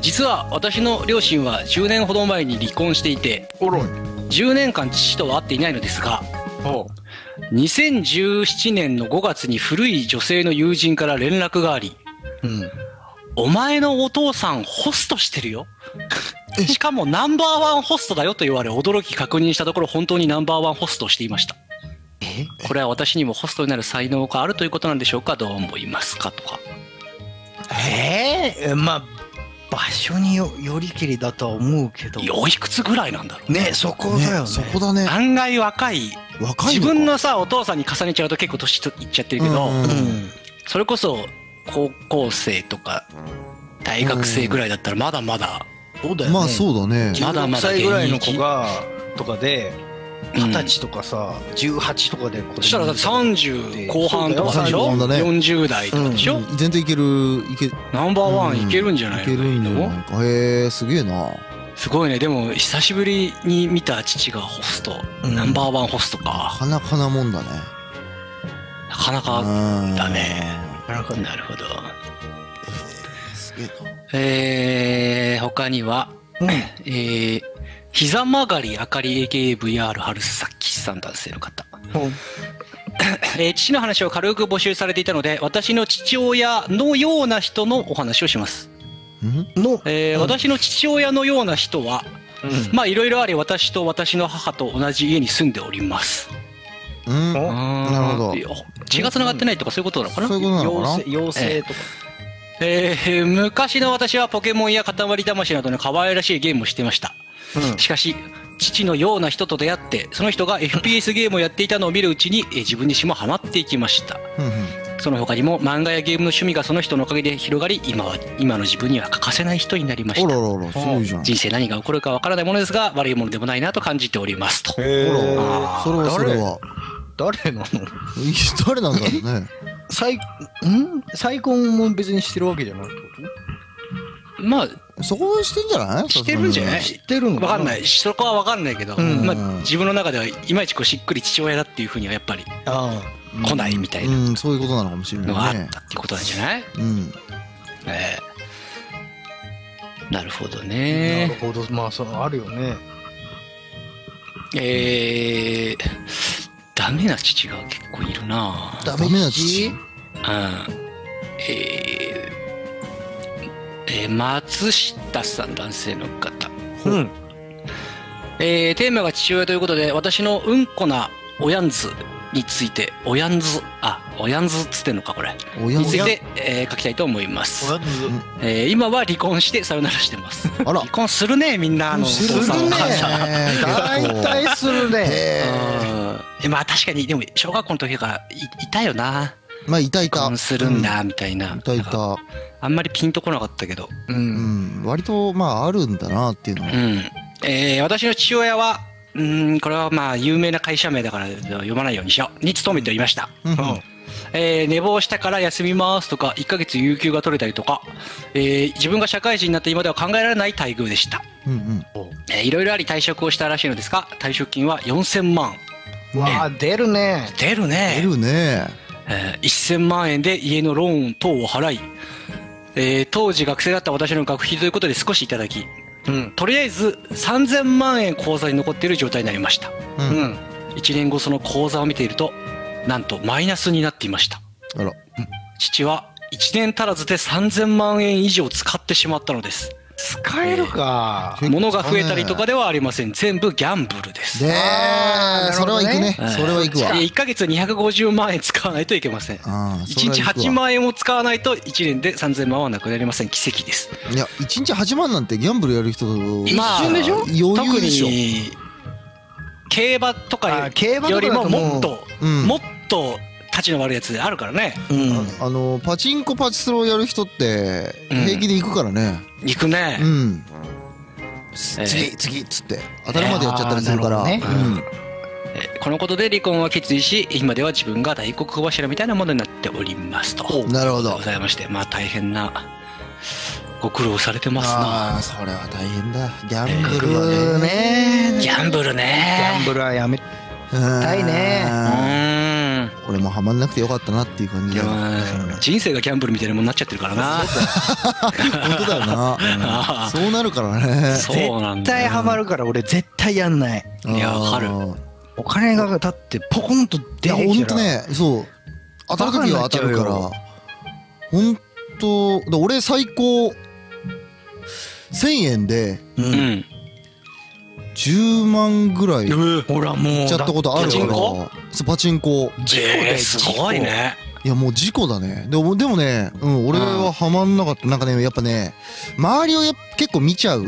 実は私の両親は10年ほど前に離婚していて10年間父とは会っていないのですが2017年の5月に古い女性の友人から連絡があり「お前のお父さんホストしてるよ」しかもナンバーワンホストだよと言われ驚き確認したところ本当にナンバーワンホストをしていました。これは私にもホストになる才能があるということなんでしょうか。どう思いますかとか。まあ場所によりきりだとは思うけど、おいくつぐらいなんだろうね。そこだよね。そこだね。案外若い自分のさお父さんに重ねちゃうと結構年いっちゃってるけど、それこそ高校生とか大学生ぐらいだったらまだまだ、そうだよね。まあそうだね。まだまだ現役。16歳ぐらいの子がとかで20歳とかさ、18とかでこれ。そしたらだって30後半とかでしょ、40代とかでしょ、全然いける、ナンバーワンいけるんじゃないの？いけるんじゃないの？へえ、すげえな。すごいね。でも久しぶりに見た父がホスト、ナンバーワンホストか。なかなかなもんだね。なかなかだね。なるほど。すげえな。他には、膝曲がりあかり AKVR 春崎さん、男性の方。父の話を軽く募集されていたので、私の父親のような人のお話をします。私の父親のような人は、まあいろいろあり、私と私の母と同じ家に住んでおります。なるほど。血がつながってないとかそういうことなのかな？妖精とか。昔の私はポケモンや塊魂などの可愛らしいゲームをしていました。しかし、父のような人と出会って、その人が FPS ゲームをやっていたのを見るうちに、自分自身もハマっていきました。その他にも漫画やゲームの趣味がその人のおかげで広がり、今の自分には欠かせない人になりました。人生何が起こるかわからないものですが、悪いものでもないなと感じておりますと。誰なの？誰なんだろうね。再婚も別にしてるわけじゃないってこと？まあそこはしてんじゃない？してるんじゃない？してるのかな？わかんない。そこはわかんないけど、まあ自分の中ではいまいちこうしっくり父親だっていうふうにはやっぱり来ないみたいな。そういうことなのかもしれないね。のがあったってことなんじゃない？なるほどね。なるほど。まあそのあるよね。ダメな父が結構いるな。ダメな父？松下さん、男性の方。テーマが父親ということで、私のうんこなおやんずについて、おやんず、おやんずっつってんのかこれ。について、書きたいと思います。今は離婚してさよならしてます。離婚するね、みんな。するね。大体するね。まあ確かに、でも小学校の時からいたよな。まあいた。するんだみたいな。あんまりピンとこなかったけど。割とまああるんだなっていうのは。私の父親は、これはまあ有名な会社名だから読まないようにしよう。に勤めておりました。寝坊したから休みますとか、1ヶ月有給が取れたりとか、自分が社会人になって今では考えられない待遇でした。いろいろあり退職をしたらしいのですが、退職金は4000万。わあ、出るね。出るね。出るね。1000万円で家のローン等を払い、当時学生だった私の学費ということで少しいただき、とりあえず3000万円口座に残っている状態になりました。1年後その口座を見ていると、なんとマイナスになっていました。あら。父は1年足らずで3000万円以上使ってしまったのです。使えるか。物が増えたりとかではありません。全部ギャンブルです。それはいくね。それはいくわ。1ヶ月250万円使わないといけません。1日8万円を使わないと1年で3000万はなくなりません。奇跡です。いや、1日8万なんてギャンブルやる人一瞬でしょ？余裕でしょ。特に競馬とかよりももっと立ちの悪いやつあるからね。パチンコパチスロをやる人って平気で行くからね。行くね。次っつって当たるまでやっちゃったりするから。このことで離婚は決意し、今では自分が大黒柱みたいなものになっておりますと。なるほど。ございまして、まあ大変なご苦労されてますな。それは大変だ。ギャンブルね。ギャンブルね。ギャンブルはやめたいね。俺もハマんなくてよかったなっていう感じ。人生がギャンブルみたいなもんになっちゃってるからな。本当だよな。そうなるからね。絶対ハマるから俺絶対やんない。いや、わかる。お金がだってポコンと出てきたらほんとね。そう、当たる時は当たるからほんと。俺最高1000円で10万ぐらいほらもうちゃったことあるから。パチンコすごいね。いやもう事故だね。でもね、俺はハマんなかった。なんかね、やっぱね、周りを結構見た方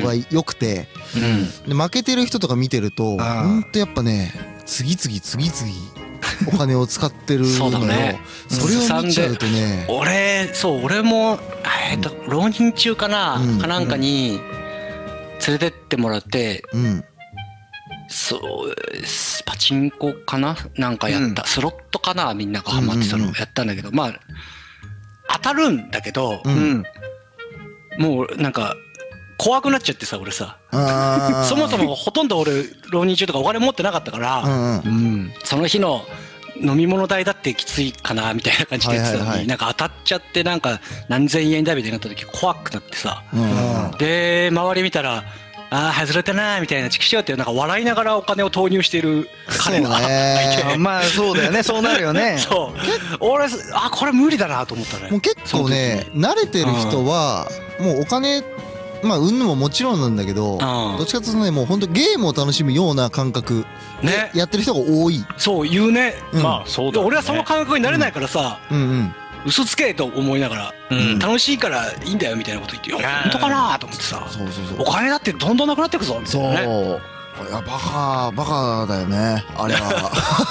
がよくて、で負けてる人とか見てるとほんとやっぱね、次々お金を使ってるのよ。そうだね。それを見ちゃうとね。俺も浪人中かな、うん、なんかに連れてってもらって、うん、そうパチンコかななんかやった、うん、スロットかなみんながハマってたのやったんだけど、まあ当たるんだけど、うん、もうなんか。怖くなっちゃってさ、俺さそもそもほとんど俺浪人中とかお金持ってなかったから、うんうん、その日の飲み物代だってきついかなみたいな感じで言ってたのに、なんか当たっちゃってなんか何千円だみたいになった時怖くなってさ、うん、で周り見たら「ああ外れたな」みたいな「チクショー」ってなんか笑いながらお金を投入している彼がいて、まあそうだよね、そうなるよねそう俺あこれ無理だなと思ったね。もう結構ね慣れてる人はもうお金まあ運ももちろんなんだけど、どっちかというとねもう本当ゲームを楽しむような感覚ねやってる人が多い。そう言うね。まあそうだ。俺はその感覚になれないからさ、嘘つけと思いながら楽しいからいいんだよみたいなこと言って、本当かなと思ってさ、お金だってどんどんなくなってくぞみたいなね。いやバカだよねあれは。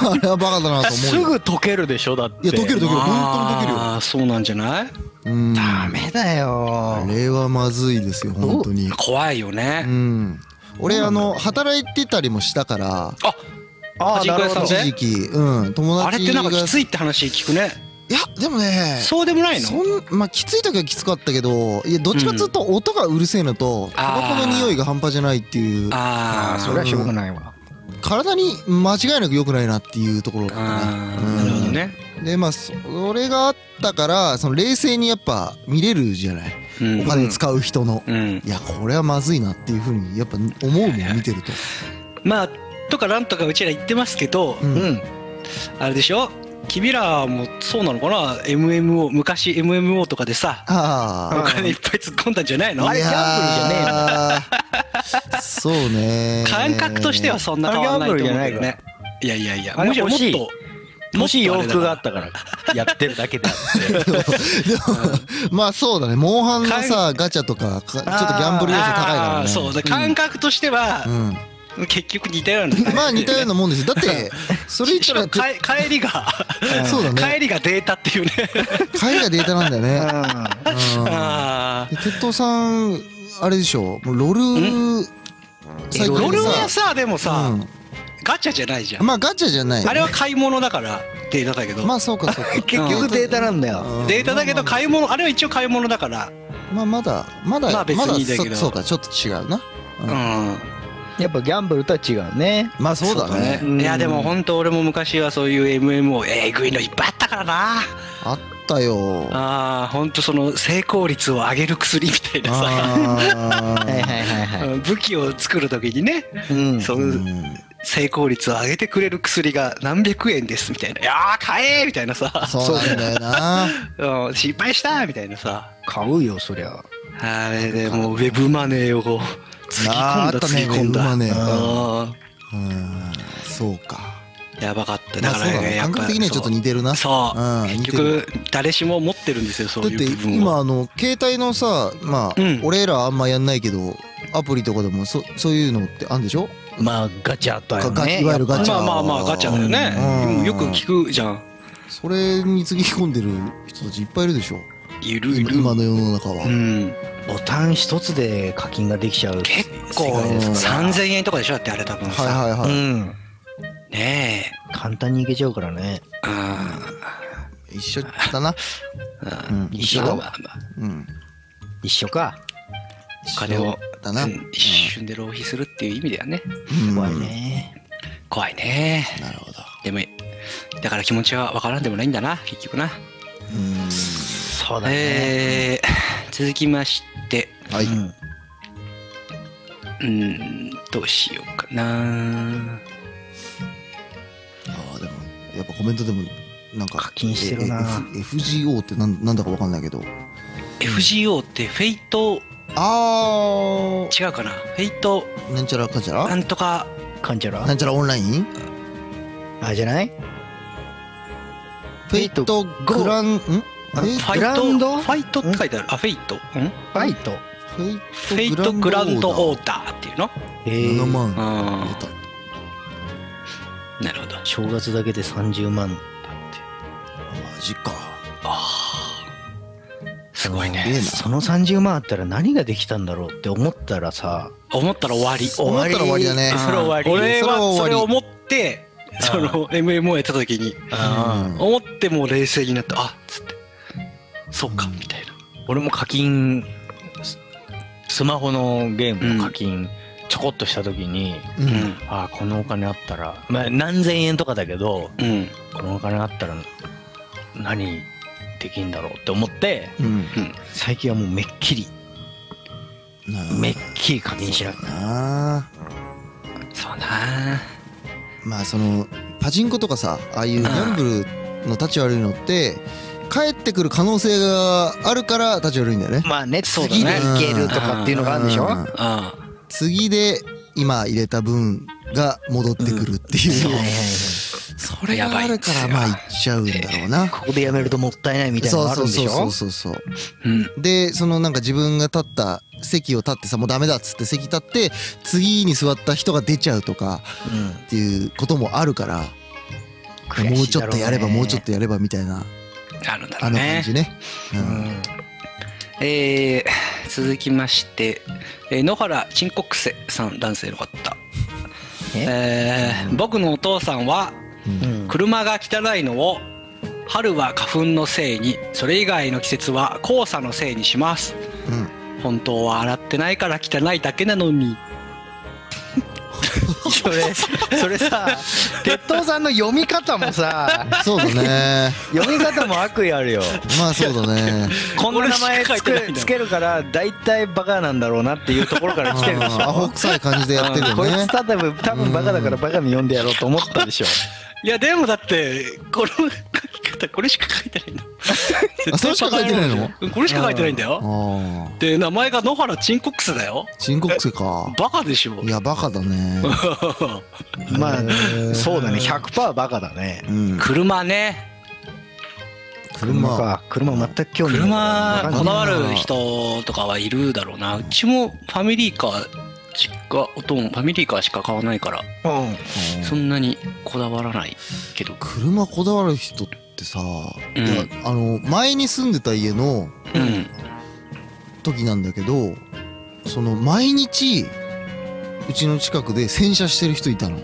あれはバカだなと思う。すぐ溶けるでしょだって。いや溶ける本当に溶けるよ。ああそうなんじゃない？ダメだよ。あれはまずいですよ本当に。怖いよね。うん。俺働いてたりもしたから。ああなるほど。一時期うん友達。あれってなんかきついって話聞くね。いやでもね。そうでもないの？まあきつい時はきつかったけど、いやどっちかっつうと音がうるせえのとタバコの匂いが半端じゃないっていう。ああそれはしょうがないわ。体に間違いなく良くないなっていうところだったね。なるほどね。でまあそれがあったからその冷静にやっぱ見れるじゃない、うん、お金使う人の、うん、いやこれはまずいなっていうふうにやっぱ思うもん見てるとまあとかなんとかうちら言ってますけど、うんうん、あれでしょ君らもそうなのかな MMO 昔 MMO とかでさお金いっぱい突っ込んだんじゃないのあれギャンブルじゃねえなそうね感覚としてはそんな変わらないと思うんだよね。いやいやいやむしろもっともし洋服があったからやってるだけだってまあそうだねモンハンのさガチャとかちょっとギャンブル要素高いからね。そうだ感覚としては結局似たようなまあ似たようなもんですよ。だってそれ言ったら帰りがそうだね帰りがデータっていうね帰りがデータなんだよね。鉄塔さんあれでしょロルロルはさでもさガチャじゃないじゃん。まあガチャじゃない。あれは買い物だからデータだけど。まあそうかそうか。結局データなんだよ。データだけど買い物あれは一応買い物だから。まあまだまあ別にだけど。そうかちょっと違うな。うん。やっぱギャンブルとは違うね。まあそうだね。いやでも本当俺も昔はそういう MMO えぐいのいっぱいあったからな。あったよ。ああ本当その成功率を上げる薬みたいなさ。はいはいはい。武器を作るときにね。うん。成功率を上げてくれる薬が何百円ですみたいな「いやー買え!」みたいなさそうなんだよな失敗したみたいなさ買うよそりゃあれでもうウェブマネーをつぎ込んだつぎ込んだそうかやばかっただからね感覚的にはちょっと似てるな。そう結局誰しも持ってるんですよそういう部分を。だって今携帯のさまあ俺らあんまやんないけどアプリとかでもそういうのってあるんでしょ。まあガチャとはねいわゆるガチャまあガチャだよねよく聞くじゃん。それにつぎ込んでる人たちいっぱいいるでしょ。いるいる今の世の中は。ボタン一つで課金ができちゃう結構 3,000 円とかでしょだってあれ多分さ。はいはいはいねえ簡単にいけちゃうからね。一緒だな一緒だ一緒かお金を一瞬で浪費するっていう意味だよね。怖いね怖いね。なるほど。でもだから気持ちは分からんでもないんだな結局な。そうだね。続きましてどうしようかな。あでもやっぱコメントでもなんか課金してるな。 FGO ってなんだか分かんないけど FGO ってフェイト違うかなフェイトなんちゃらかんちゃらなんとかかんちゃらなんちゃらオンラインあれじゃないフェイトグランファイトって書いてある。あフェイトフェイトグランドオーダーっていうの7万。なるほど正月だけで30万だって。マジか。ああ。すごいね。その30万あったら何ができたんだろうって思ったらさ。思ったら終わり。思ったら終わりだね。それ終わり。俺はそれを思って、その MMO やった時に、思ってもう冷静になって、あっつって、そうか、みたいな。俺も課金、スマホのゲームの課金、ちょこっとした時に、あ、このお金あったら、まあ何千円とかだけど、このお金あったら何できんだろうって思って、最近はもうめっきり課金しなくな。そうな。まあそのパチンコとかさ、ああいうギャンブルの立ち悪いのって帰ってくる可能性があるから立ち悪いんだよね。まあね、次でいけるとかっていうのがあるんでしょ。次で今入れた分が戻ってくるっていう、それがあるからまあいっちゃうんだろうな。ここでやめるともったいないみたいなのがあるんでしょ。そうそうそうそう。でそのなんか自分が立った席を立ってさ、もうダメだっつって席立って次に座った人が出ちゃうとかっていうこともあるから、もうちょっとやればもうちょっとやればみたいな、あの感じね。続きまして野原チンコクセさん、男性の方。僕のお父さんは車が汚いのを春は花粉のせいに、それ以外の季節は黄砂のせいにします。本当は洗ってないから汚いだけなのに。それさ、鉄塔さんの読み方もさ、そうだね。読み方も悪意あるよ。まあそうだね。こんな名前つけるから大体バカなんだろうなっていうところから来てるでしょ。アホ臭い感じでやってるよね。こいつ多分バカだからバカに読んでやろうと思ったでしょ。いやでもだってこの書き方、これしか書いてないんだ。それしか書いてないの？これしか書いてないんだよ。で名前が野原チンコクセだよ。チンコクセか。バカでしょ。いやバカだね。まあそうだね。100%バカだね。車ね。車か。車全く興味ない。車こだわる人とかはいるだろうな。うちもファミリーカー。実家おとんファミリーカーしか買わないから、そんなにこだわらないけど。車こだわる人ってさ、あの前に住んでた家の時なんだけど、その毎日うちの近くで洗車してる人いたの。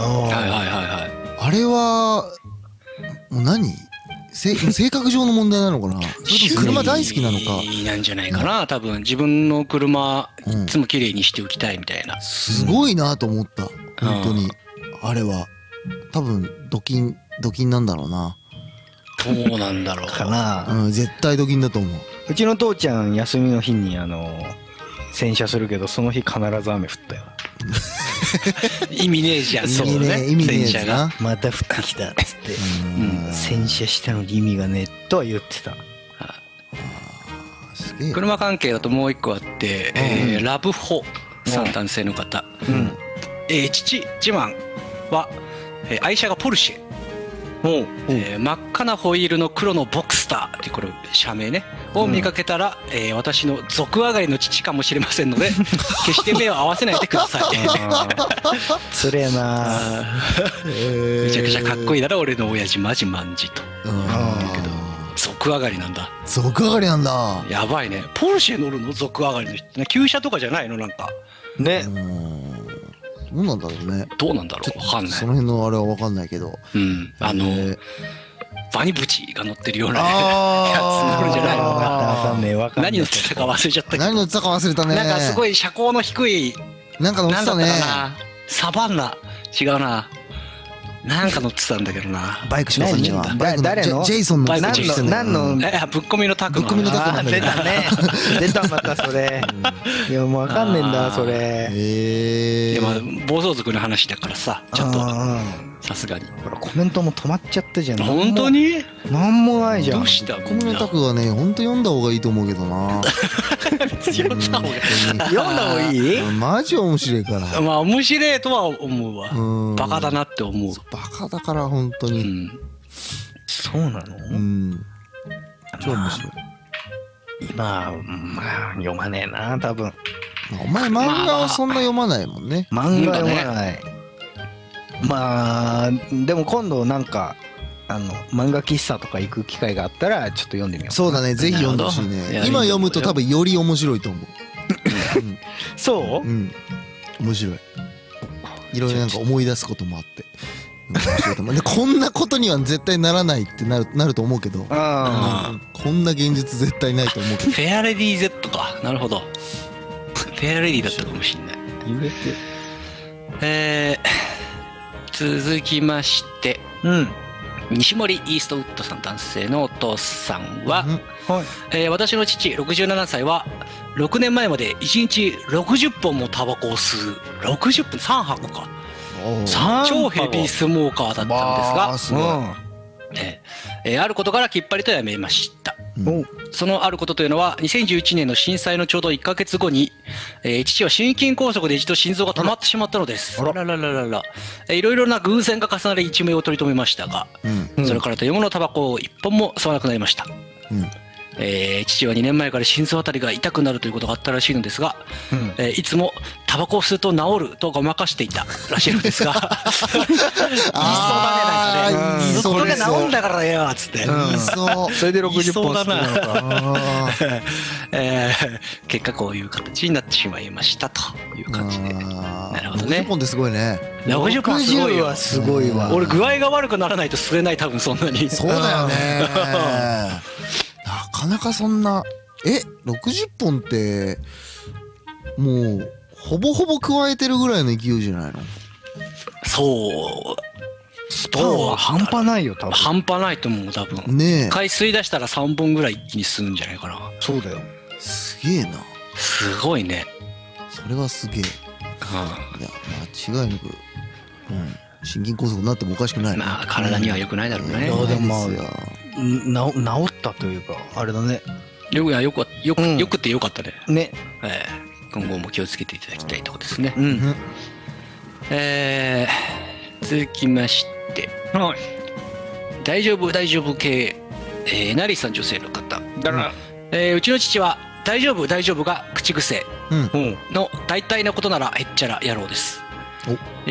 あれはもう何？性格上の問題なのかな。それとも車大好きなのか。なんじゃないかな。多分自分の車いつも綺麗にしておきたいみたいな。すごいなと思った。本当にあれは多分ドキンなんだろうな。どうなんだろうかな。絶対ドキンだと思う。うちの父ちゃん休みの日に洗車するけど、その日必ず雨降ったよ。意味ねえじゃん。そうね。意味ねえじゃん。また降ってきたっつって洗車したのに意味がねえとは言ってた。車関係だともう一個あって、ラブホさん、男性の方。父自慢は愛車がポルシェ、真っ赤なホイールの黒のボクスターってこれ社名ねを見かけたら、私の族上がりの父かもしれませんので決して目を合わせないでください。つれえな。めちゃくちゃかっこいいだろ俺の親父マジマンジと。族上がりなんだ。族上がりなんだ。やばいね。ポルシェ乗るの族上がりの人ね。旧車とかじゃないのなんかね。どうなんだろうね。どうなんだろう。わかんない。その辺のあれはわかんないけど。バニブチが乗ってるようなやつ乗るんじゃないのかな。何乗ってたか忘れちゃったけど。何乗ってたか忘れたね。なんかすごい車高の低い。なんか乗ってたね。サバンナ。違うな。なんか乗ってたんだけどな。バイクしますね。誰の？ジェイソンの。何の？ぶっ込みのタク。ぶっ込みのタク。出たね。出たまたそれ。いやもうわかんねえんだそれ。いやまあ暴走族の話だからさ、ちょっとさすがに。ほらコメントも止まっちゃったじゃん。本当に？なんもないじゃん。どうした？ぶっ込みのタクはね、本当読んだ方がいいと思うけどな。読んだ方がいい？マジ面白いから。まあ面白いとは思うわ。バカだなって思う。バカだから本当に、そうなの、超面白い。今まあ読まねえな多分。お前漫画はそんな読まないもんね。漫画読まない。まあでも今度なんか漫画喫茶とか行く機会があったらちょっと読んでみよう。そうだね、ぜひ読んでほしいね。今読むと多分より面白いと思う。うん、そう？うん、面白い。いろいろなんか思い出すこともあって。でこんなことには絶対ならないってなると思うけど、こんな現実絶対ないと思うけど。フェアレディ Z か、なるほど。フェアレディだったかもしんない。揺れて。続きまして、うん、西森イーストウッドさん、男性のお父さんは、うん、はい、私の父67歳は6年前まで1日60本もタバコを吸う。60本3箱か。超ヘビースモーカーだったんですが、あることからきっぱりとやめました、うん、そのあることというのは2011年の震災のちょうど1ヶ月後に、父は心筋梗塞で一度心臓が止まってしまったのです。いろいろな偶然が重なり一命を取り留めましたが、それからというものタバコを一本も吸わなくなりました。父は2年前から心臓あたりが痛くなるということがあったらしいのですが、いつもタバコを吸うと治るとごまかしていたらしいのですが、いそうだね、なんかね、それが治んだからよっつって、それで60本吸ったのか。結果こういう形になってしまいましたという感じで。なるほどね。60本ってすごいね。60本すごいわ、すごいわ。俺具合が悪くならないと吸えない、多分そんなに。そうだよね。なかなかそんな、60本ってもうほぼほぼ加えてるぐらいの勢いじゃないの？そう。スパンは半端ないよ、多分。半端ないと思う、多分。ねえ。回吸い出したら3本ぐらい一気に吸うんじゃないかな。そうだよ。すげえな。すごいね。それはすげえ。いや、間違いなく。心筋梗塞になってもおかしくない。まあ体には良くないだろうね。治ったというかあれだね。よくてよかったね。ね。今後も気をつけていただきたいところですね。続きまして、大丈夫大丈夫系ナリーさん、女性の方。うちの父は大丈夫大丈夫が口癖の大体のことならへっちゃら野郎です。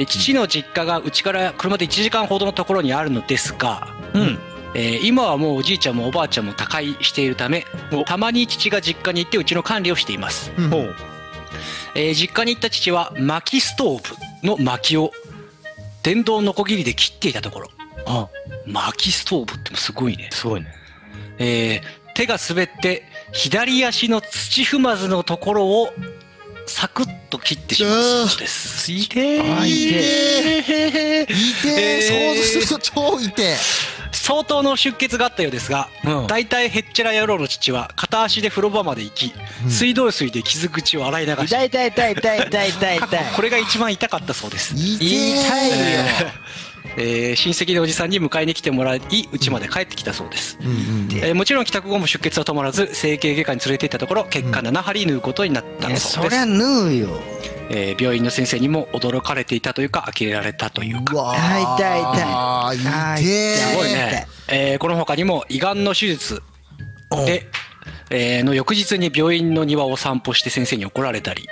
父の実家がうちから車で1時間ほどのところにあるのですが、今はもうおじいちゃんもおばあちゃんも他界しているため、たまに父が実家に行ってうちの管理をしています。実家に行った父は薪ストーブの薪を電動のこぎりで切っていたところ、薪ストーブってすごいね。すごいね。手が滑って左足の土踏まずのところをサクッと切ってしまうそうです。痛え。想像すると超痛え。相当の出血があったようですが、大体へっちゃら野郎の父は片足で風呂場まで行き、水道水で傷口を洗い流し、これが一番痛かったそうです。痛いよ。親戚のおじさんに迎えに来てもらい、うちまで帰ってきたそうです。もちろん帰宅後も出血は止まらず、整形外科に連れて行ったところ、結果7針縫うことになったそうです。そりゃ縫うよ。病院の先生にも驚かれていたというか、呆れられたというか。すごいね。この他にも胃がんの手術での翌日に病院の庭を散歩して先生に怒られたり、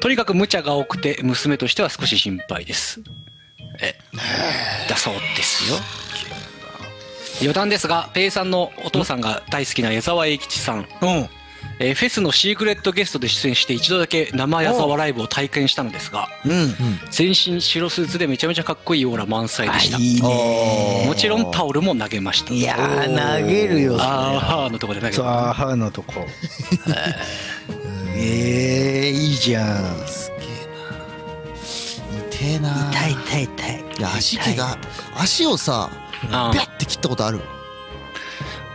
とにかく無茶が多くて娘としては少し心配です。だそうですよ。余談ですが、ペイさんのお父さんが大好きな矢沢永吉さん、フェスのシークレットゲストで出演して一度だけ生矢沢ライブを体験したのですが、全身白スーツでめちゃめちゃかっこいいオーラ満載でした。もちろんタオルも投げました。いやー、投げるよ。あーはーのとこで投げた。あーはーのとこ。いいじゃん。痛い痛い痛い。足をさ、ビャッて切ったことある？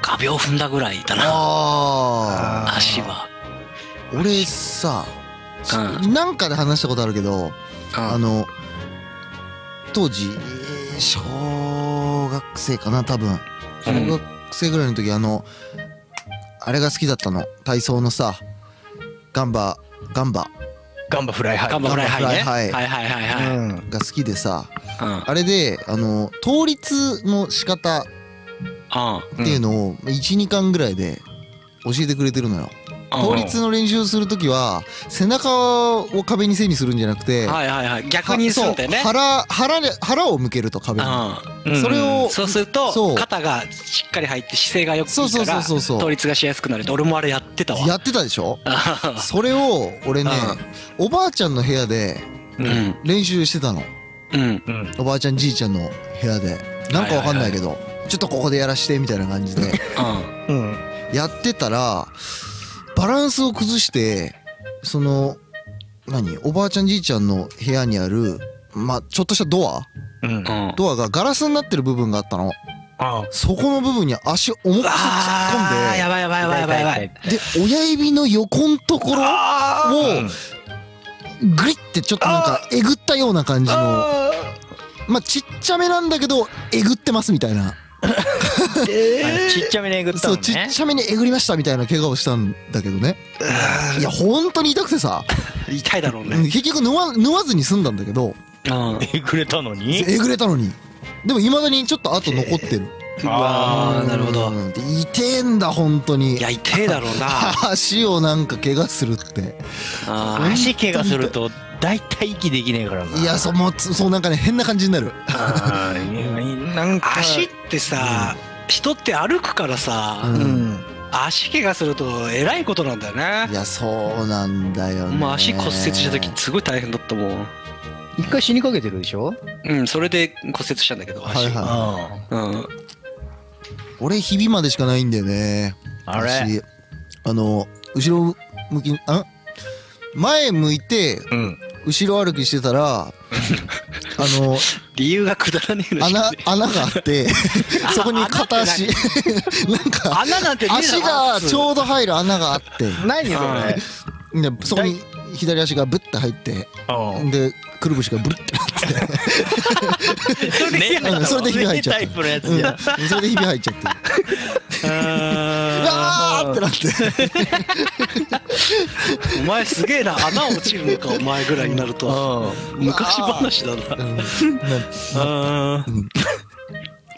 画鋲踏んだぐらいだな。足は。俺さ、なんかで話したことあるけど、当時小学生かな、多分小学生ぐらいの時、あれが好きだったの、体操のさ、ガンバフライハイ。が好きでさ、あれで倒立の仕方っていうのを12巻ぐらいで教えてくれてるのよ。倒立の練習するときは背中を壁に背にするんじゃなくて、逆にするんだよね。腹を向けると壁に、それをそうすると肩がしっかり入って姿勢がよくいいから倒立がしやすくなるって。俺もあれやってたわ。やってたでしょ。それを俺ね、おばあちゃんの部屋で練習してたの。おばあちゃんじいちゃんの部屋で、なんかわかんないけどちょっとここでやらしてみたいな感じでやってたら、バランスを崩して、その何、おばあちゃんじいちゃんの部屋にあるまあちょっとしたドアがガラスになってる部分があったの。そこの部分に足を重く突っ込んで、やばいやばいやばいやばいやばいで、親指の横のところをグリってちょっとなんかえぐったような感じの、まあちっちゃめなんだけどえぐってますみたいな。ちっちゃめにえぐったのね。そう、ちっちゃめにえぐりましたみたいな怪我をしたんだけどね。いや本当に痛くてさ。痛いだろうね。結局縫わずに済んだんだけど。えぐれたのに。えぐれたのに。でも未だにちょっと跡残ってる。ああ、なるほど。痛えんだ本当に。いや痛えだろうな。足をなんか怪我するって。足怪我すると。大体息できねえからな。いや、そうなんかね、変な感じになる。なんか足ってさ、人って歩くからさ、足怪我するとえらいことなんだよね。いや、そうなんだよね。もう足骨折した時すごい大変だったもん。一回死にかけてるでしょ。うん、それで骨折したんだけど、足。俺ひびまでしかないんだよね。あれ。後ろ向き、前向いて後ろ歩きしてたら、理由がくだらねえの。穴があってそこに片足なんか足がちょうど入る穴があって、何それ、そこに左足がブッて入って、でくるぶしがブルッてなって、それでひび入っちゃって、それでひび入っちゃって、あーってなって。お前すげえな、穴落ちるのかお前ぐらいになると。昔話だな。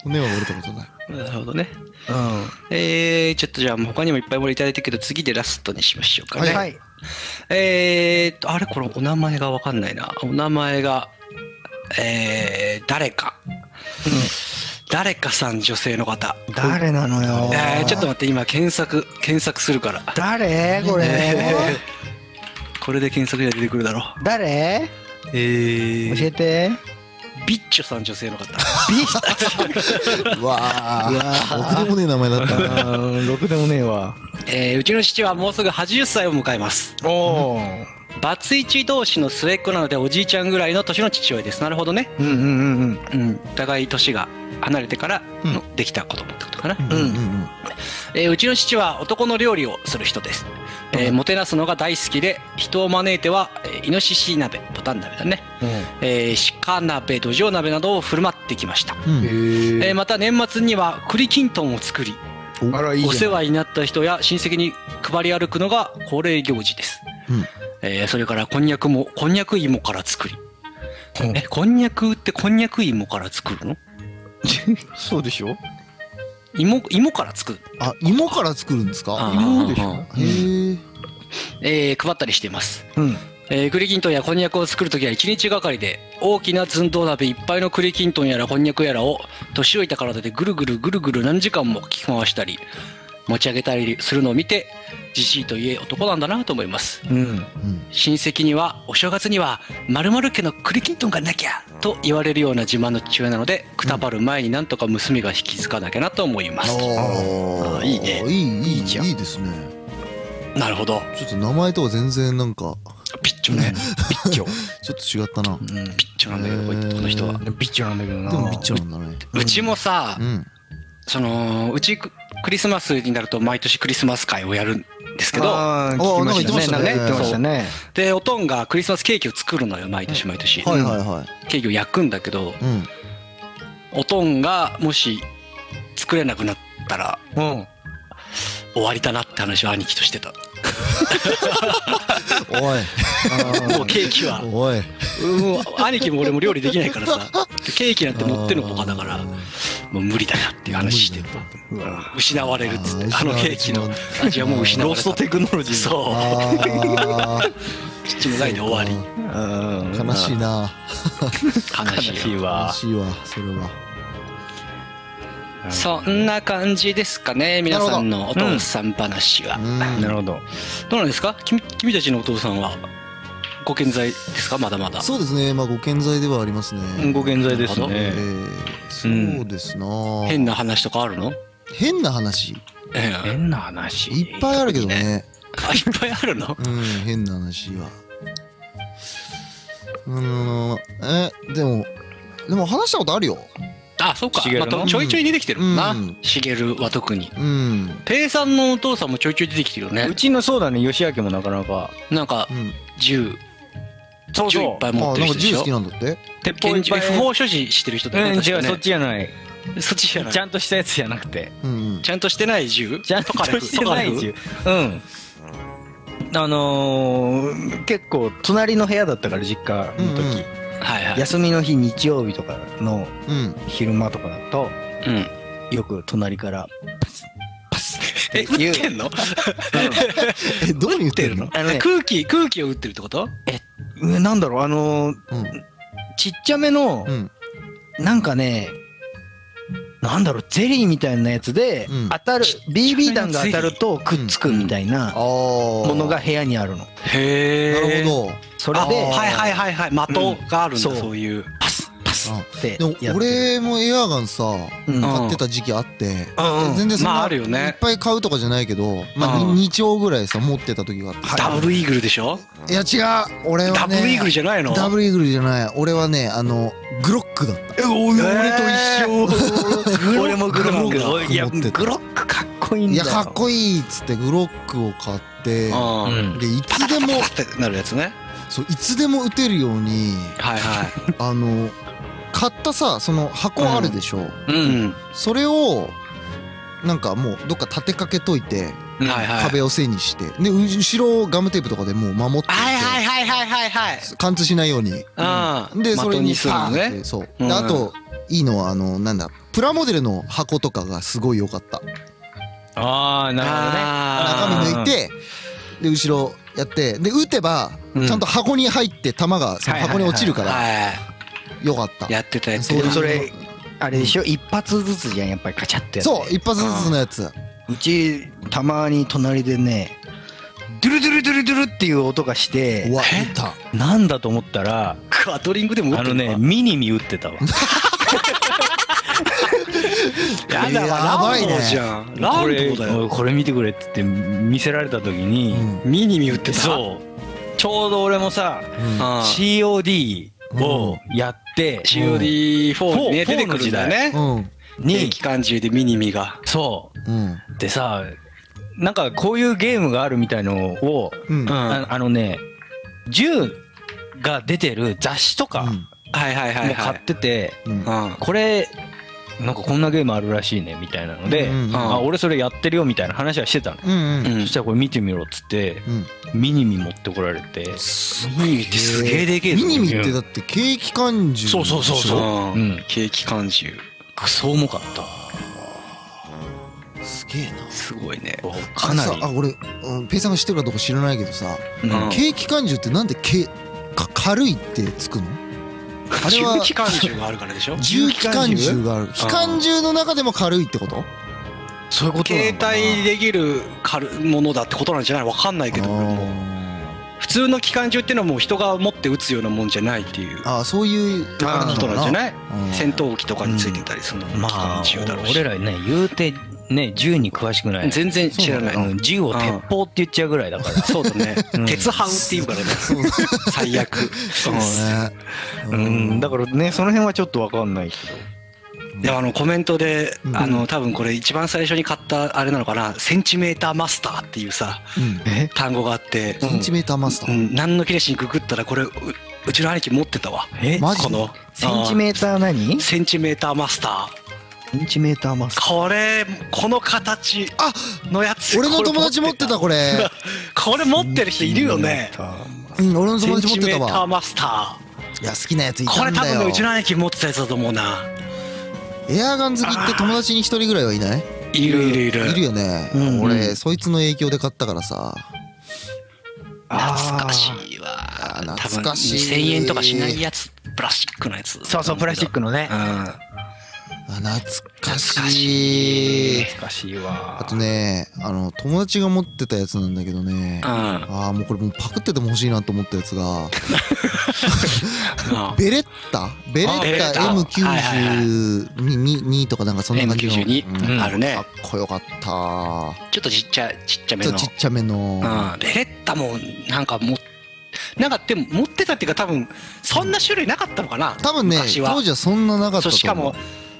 骨は折れたことない。なるほどね。ちょっとじゃあ他にもいっぱいもいただいたけど、次でラストにしましょうかね。はい。あれ、これお名前がわかんないな。お名前が誰か。誰かさん、女性の方。誰なのよ。ちょっと待って、今検索するから。誰これ。これで検索で出てくるだろう。誰？教えて。ビッチョさん、女性の方。ビッチョ。わあ。ろくでもねえ名前だったな。ろくでもねえわ。うちの父はもうすぐ80歳を迎えます。おお。バツイチ同士の末っ子なので、おじいちゃんぐらいの年の父親です。なるほどね。お互い年が離れてからできた子供ってことかな。うちの父は男の料理をする人です。もてなすのが大好きで、人を招いてはイノシシ鍋、ボタン鍋だね、鹿鍋、ドジョウ鍋などを振る舞ってきました。また年末には栗きんとんを作り、お世話になった人や親戚に配り歩くのが恒例行事です。それからこんにゃく芋から作り、こんにゃくってこんにゃく芋から作るの？そうでしょ。芋から作る。あ、芋から作るんですか。芋でしょ。配ったりしています。栗きんとんやこんにゃくを作るときは1日がかりで、大きな寸胴鍋いっぱいの栗きんとんやらこんにゃくやらを年老いた体でぐるぐるぐるぐる何時間も聞き回したり持ち上げたりするのを見て、じじいといえ男なんだなと思います。親戚にはお正月には〇〇家の栗きんとんがなきゃと言われるような自慢の父親なので、くたばる前になんとか娘が引き付かなきゃなと思います。いいね。いいじゃん。いいですね。なるほど。ちょっと名前とは全然なんか。ピッチョね。ピッチョ。ちょっと違ったな。ピッチョなんだけどこの人は。ピッチョなんだけどな。でもピッチョなんだね。うちもさ、うちクリスマスになると毎年クリスマス会をやるんですけど、でおとんがクリスマスケーキを作るのよ、毎年毎年。ケーキを焼くんだけど、おとんがもし作れなくなったら終わりだなって話を兄貴としてた。おい、もうケーキは、おい、兄貴も俺も料理できないからさ、ケーキなんて持ってるの他だから。もう無理だなっていう話してると、失われるっつって、あの兵器の味はもう失われる。ロストテクノロジー、そう父もないで終わり。悲しいな、悲しいわ、悲しいわ、それは。そんな感じですかね、皆さんのお父さん話は。なるほど。どうなんですか、君たちのお父さんはご健在ですか、まだまだ。そうですね、まあご健在ではありますね。ご健在ですね。そうですな。変な話とかあるの？変な話。変な話。いっぱいあるけどね。あ、いっぱいあるの？うん、変な話は。でも話したことあるよ。あ、そうか。またちょいちょい出てきてるもんな。しげるは特に。ペイさんのお父さんもちょいちょい出てきてるよね。うちのそうだね、吉明もなかなかなんか銃。銃いっぱい持ってる人でしょ。銃好きなんだって。鉄砲いっぱい。不法所持してる人だよね。違う、そっちじゃない。そっちじゃない。ちゃんとしたやつじゃなくて。ちゃんとしてない銃。ちゃんとしてない銃。うん。結構隣の部屋だったから実家の時。休みの日、日曜日とかの昼間とかだとよく隣からパスパスって言う。え、撃ってんの？え、どう言ってるの？空気を撃ってるってこと？え、なんだろう、ちっちゃめのなんかね、なんだろう、ゼリーみたいなやつで当たる、 BB 弾が当たるとくっつくみたいなものが部屋にあるの。へえ、なるほど。それで、はいはいはいはい、的があるんだ、そういうパスパスって。でも俺もエアガンさ買ってた時期あって、全然そんないっぱい買うとかじゃないけど、まあ2丁ぐらいさ持ってた時があって。ダブルイーグルでしょ？いや違う、俺はね、ダブルイーグルじゃないの？ダブルイーグルじゃない、俺はね、グロックだった。俺と一緒。俺もグロック。いやグロックかっこいいんだよ。いやかっこいいっつってグロックを買って、でいつでもってなるやつね。そう、いつでも撃てるように、はいはい、買ったさ、その箱あるでしょ。それをなんかもうどっか立てかけといて、壁を背にして、で後ろをガムテープとかでもう守って、貫通しないように。でそれにパーンって。そう。であといいのはなんだ、プラモデルの箱とかがすごい良かった。ああ、なるほどね。中身抜いて、で後ろやって、で打てばちゃんと箱に入って弾がその箱に落ちるから良かった。やってたやつ。それあれでしょ、一発ずつじゃん、やっぱりカチャってやつ。そう、一発ずつのやつ。うちたまに隣でね、ドゥルドゥルドゥルドゥルっていう音がして、なんだと思ったらガトリングでも撃ってた。ミニミ撃ってたわ。やだわ、ランボーじゃん。ランボーだよ。これ見てくれって言って見せられた時にミニミ撃ってた。そう、ちょうど俺もさ COD をやって、 COD4 に出てくるんだよね。定期間中でミニミが。そうでさ、なんかこういうゲームがあるみたいのを、銃が出てる雑誌とか買ってて、これなんかこんなゲームあるらしいねみたいなので、あ、俺それやってるよみたいな話はしてたの。そしたらこれ見てみろっつってミニミ持ってこられて、すげえでけえ。ミニミってだって景気感銃。そうそうそうそう、景気感銃。クソ重かった。すげえな。すごいね。かなり。あ、俺ペイさんが知ってるかどうか知らないけどさ、景気感銃ってなんで軽いってつくの？あれは重機関銃があるからでしょ。重機関銃がある。機関銃の中でも軽いってこと？そういうことなのかな。携帯できるものだってことなんじゃない？わかんないけど、普通の機関銃っていうのはもう人が持って撃つようなもんじゃないっていう。ああ、そういうことなんじゃない？戦闘機とかについてたりその機関銃だろうし。俺らね、言うてね、銃に詳しくない。全然知らない。銃を鉄砲って言っちゃうぐらいだから。そうだね。鉄ハウっていうからね。最悪。そうね。だからね、その辺はちょっとわかんないけど。でもコメントで多分これ一番最初に買ったあれなのかな、センチメーターマスターっていうさ単語があって。センチメーターマスター。何の気なしにググったらこれ。うちの兄貴持ってたわ。マジ？このセンチメーター何？センチメーターマスター。センチメーターマスター。これ、この形のやつ。俺の友達持ってた、これ。これ持ってる人いるよね。うん、俺の友達持ってたわ。センチメーターマスター。いや、好きなやついたんだよ。これ多分うちの兄貴持ってたやつだと思うな。エアガン好きって友達に一人ぐらいはいない？いるいるいるいるよね。俺そいつの影響で買ったからさ。懐かしいわ。懐かしい。2000円とかしないやつ、プラスチックのやつ。そうそう、プラスチックのね。懐かしい。懐かしいわ。あとね、友達が持ってたやつなんだけどね、ああもうこれもうパクってても欲しいなと思ったやつがベレッタ M92 とかなんかそんな感じの、あるね。かっこよかった。ちょっとちっちゃめのベレッタもなんかでも持ってたっていうか、多分そんな種類なかったのかな、多分ね。当時はそんななかったと思う。しかも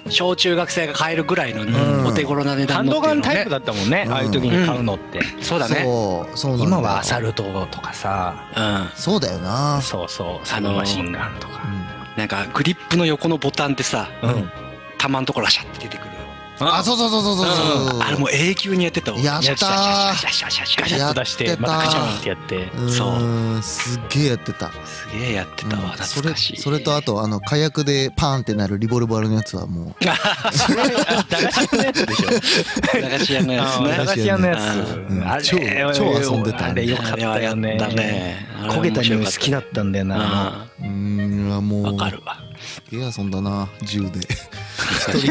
小中学生が買えるぐらいのお手頃な値段のっていうのね。ハンドガンタイプだったもんね、ああいう時に買うのって。そうだね。今はアサルトとかさ。そうだよな。そうそう、サブマシンガンとか、なんかグリップの横のボタンってさ、弾のところがシャッて出てくる。あ、そうそうそうそうそうそう。あれもう永久にやってた。やったー。ガシャッと出してまたガシャンってやって。そう。すげえやってた。すげえやってたわ。懐かしい。それとあと火薬でパーンってなるリボルバーのやつはもう。駄菓子屋のやつでしょ。駄菓子屋のやつね。駄菓子屋のやつ。超遊んでた。あれよかったよね。焦げた匂い好きだったんだよな。もう。わかるわ。すげえ遊んだな、銃で。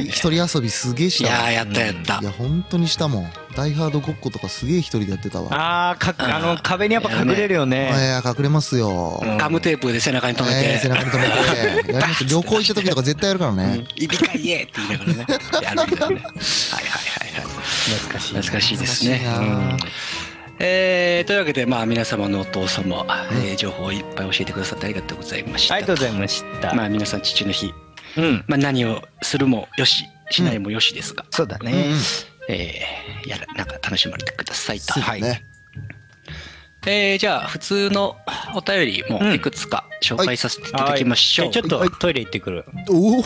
一人遊びすげえした。いややったやった。いや本当にしたもん。ダイハードごっことかすげえ一人でやってたわ。ああ、壁にやっぱ隠れるよね。隠れますよ。ガムテープで背中に留めて。背中に留めて。やります。旅行行った時とか絶対やるからね。いびかいえって言いながらね。やるんだよね。はいはいはいはい。懐かしい。懐かしいですね。というわけで、まあ皆様のお父様、情報をいっぱい教えてくださってありがとうございました。ありがとうございました。まあ皆さん父の日、まあ何をするもよし、しないもよしですが、そうだね。なんか楽しまれてくださいと。はい。じゃあ普通のお便りもいくつか紹介させていただきましょう。ちょっとトイレ行ってくる。おお、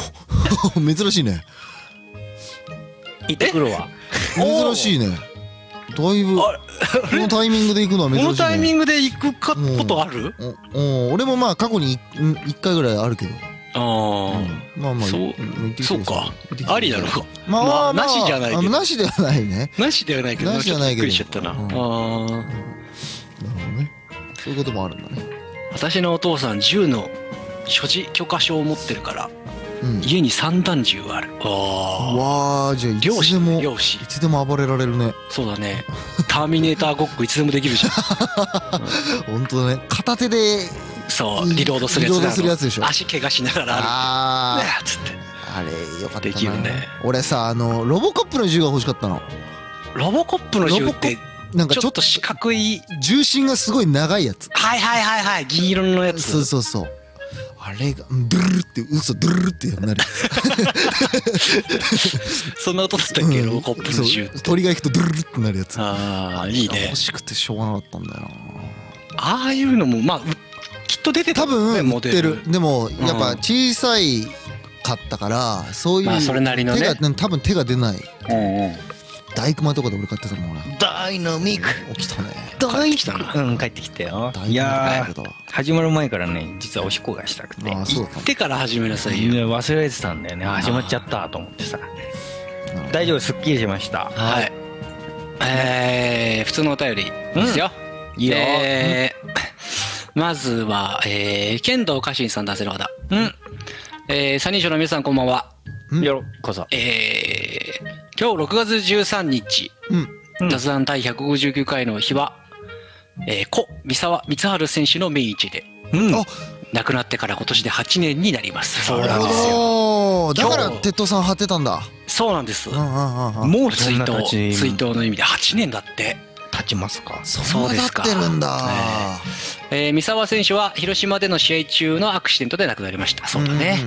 珍しいね。行ってくるわ。珍しいね。だいぶこのタイミングで行くのは珍しいね。このタイミングで行くことある？俺もまあ過去に1回ぐらいあるけど。ああ、まあまあそうか、ありなのか。まあなしじゃないけど。なしではないね。なしではないけど。なしじゃないけど。びっくりしちゃったな。なるほどね。そういうこともあるんだね。私のお父さん銃の所持許可証を持ってるから。家に散弾銃ある。わあ、じゃあいつでもいつでも暴れられるね。そうだね。ターミネーターごっこいつでもできるじゃん。本当だね。片手でそうリロードするやつでしょ。足怪我しながらある。あれよかったね。俺さロボコップの銃が欲しかったの。ロボコップの銃ってなんかちょっと四角い重心がすごい長いやつ。はいはいはいはい。銀色のやつ。そうそうそう。あれがドゥルルってドゥルルってなる。そんな音だったっけ、ロボコップの銃。鳥が行くとドゥルルってなるやつ。ああいいね。欲しくてしょうがなかったんだよな。ああいうのもまあきっと出てたもんね、モデル。でもやっぱ小さいかったからそういうそれなりのね。多分手が出ない。大熊とかで俺買ってたもんな。ダイナミック起きたね。帰ってきたな。帰ってきたよ。いや始まる前からね、実はおしっこがしたくて行ってから始めなさいよ。忘れてたんだよね。始まっちゃったと思ってさ。大丈夫、すっきりしました。はい。普通のお便りですよ。いいよ。まずは剣道家臣さん、男性の方。三人称の皆さん、こんばんは。よろこそ。今日6月13日、雑談第159回の日は、故・三沢光晴選手の命日で、亡くなってから今年で8年になります。そうなんですよ。だから鉄塔さん張ってたんだ。そうなんです。もう追悼の意味で8年だって。立ちますか。そうですか。立ってるんだ。三沢選手は広島での試合中のアクシデントで亡くなりました。そうだね。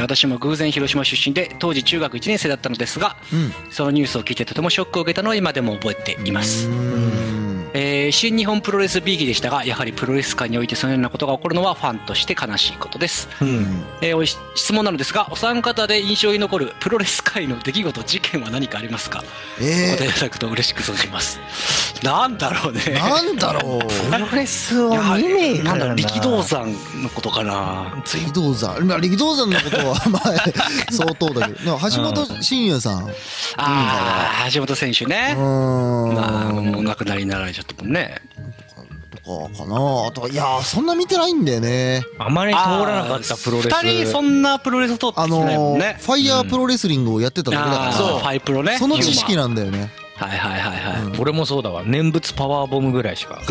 私も偶然広島出身で当時中学1年生だったのですが、そのニュースを聞いてとてもショックを受けたのを今でも覚えています。新日本プロレス B 期でしたが、やはりプロレス界においてそのようなことが起こるのはファンとして悲しいことです、質問なのですが、お三方で印象に残るプロレス界の出来事、事件は何かありますか、答えいただくと嬉しく存じます。なんだろうね、なんだろうプロレスは見ねえからな、力道山のことかな。力道山のことは前相当だけど、橋本真也さん、ああ橋本選手ね、まあもう亡くなりになられちゃったもんねとかかな。あといやそんな見てないんだよね、あまり通らなかったプロレス。2人そんなプロレス通ってきてないもんね。ファイヤープロレスリングをやってただけだから、そうファイプロね、その知識なんだよね。はいはいはいはい、俺もそうだわ、念仏パワーボムぐらいしか。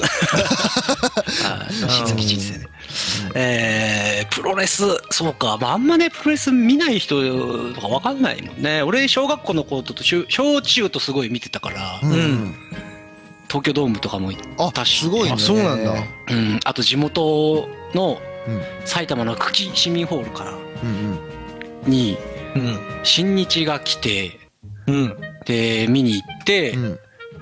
プロレス、そうか、まあ、あんまねプロレス見ない人とか分かんないもんね。俺小学校の頃と小中とすごい見てたから、東京ドームとかも行ったし、すごいね。そうなんだ、あと地元の埼玉の久喜市民ホールからに新日が来て、で見に行って、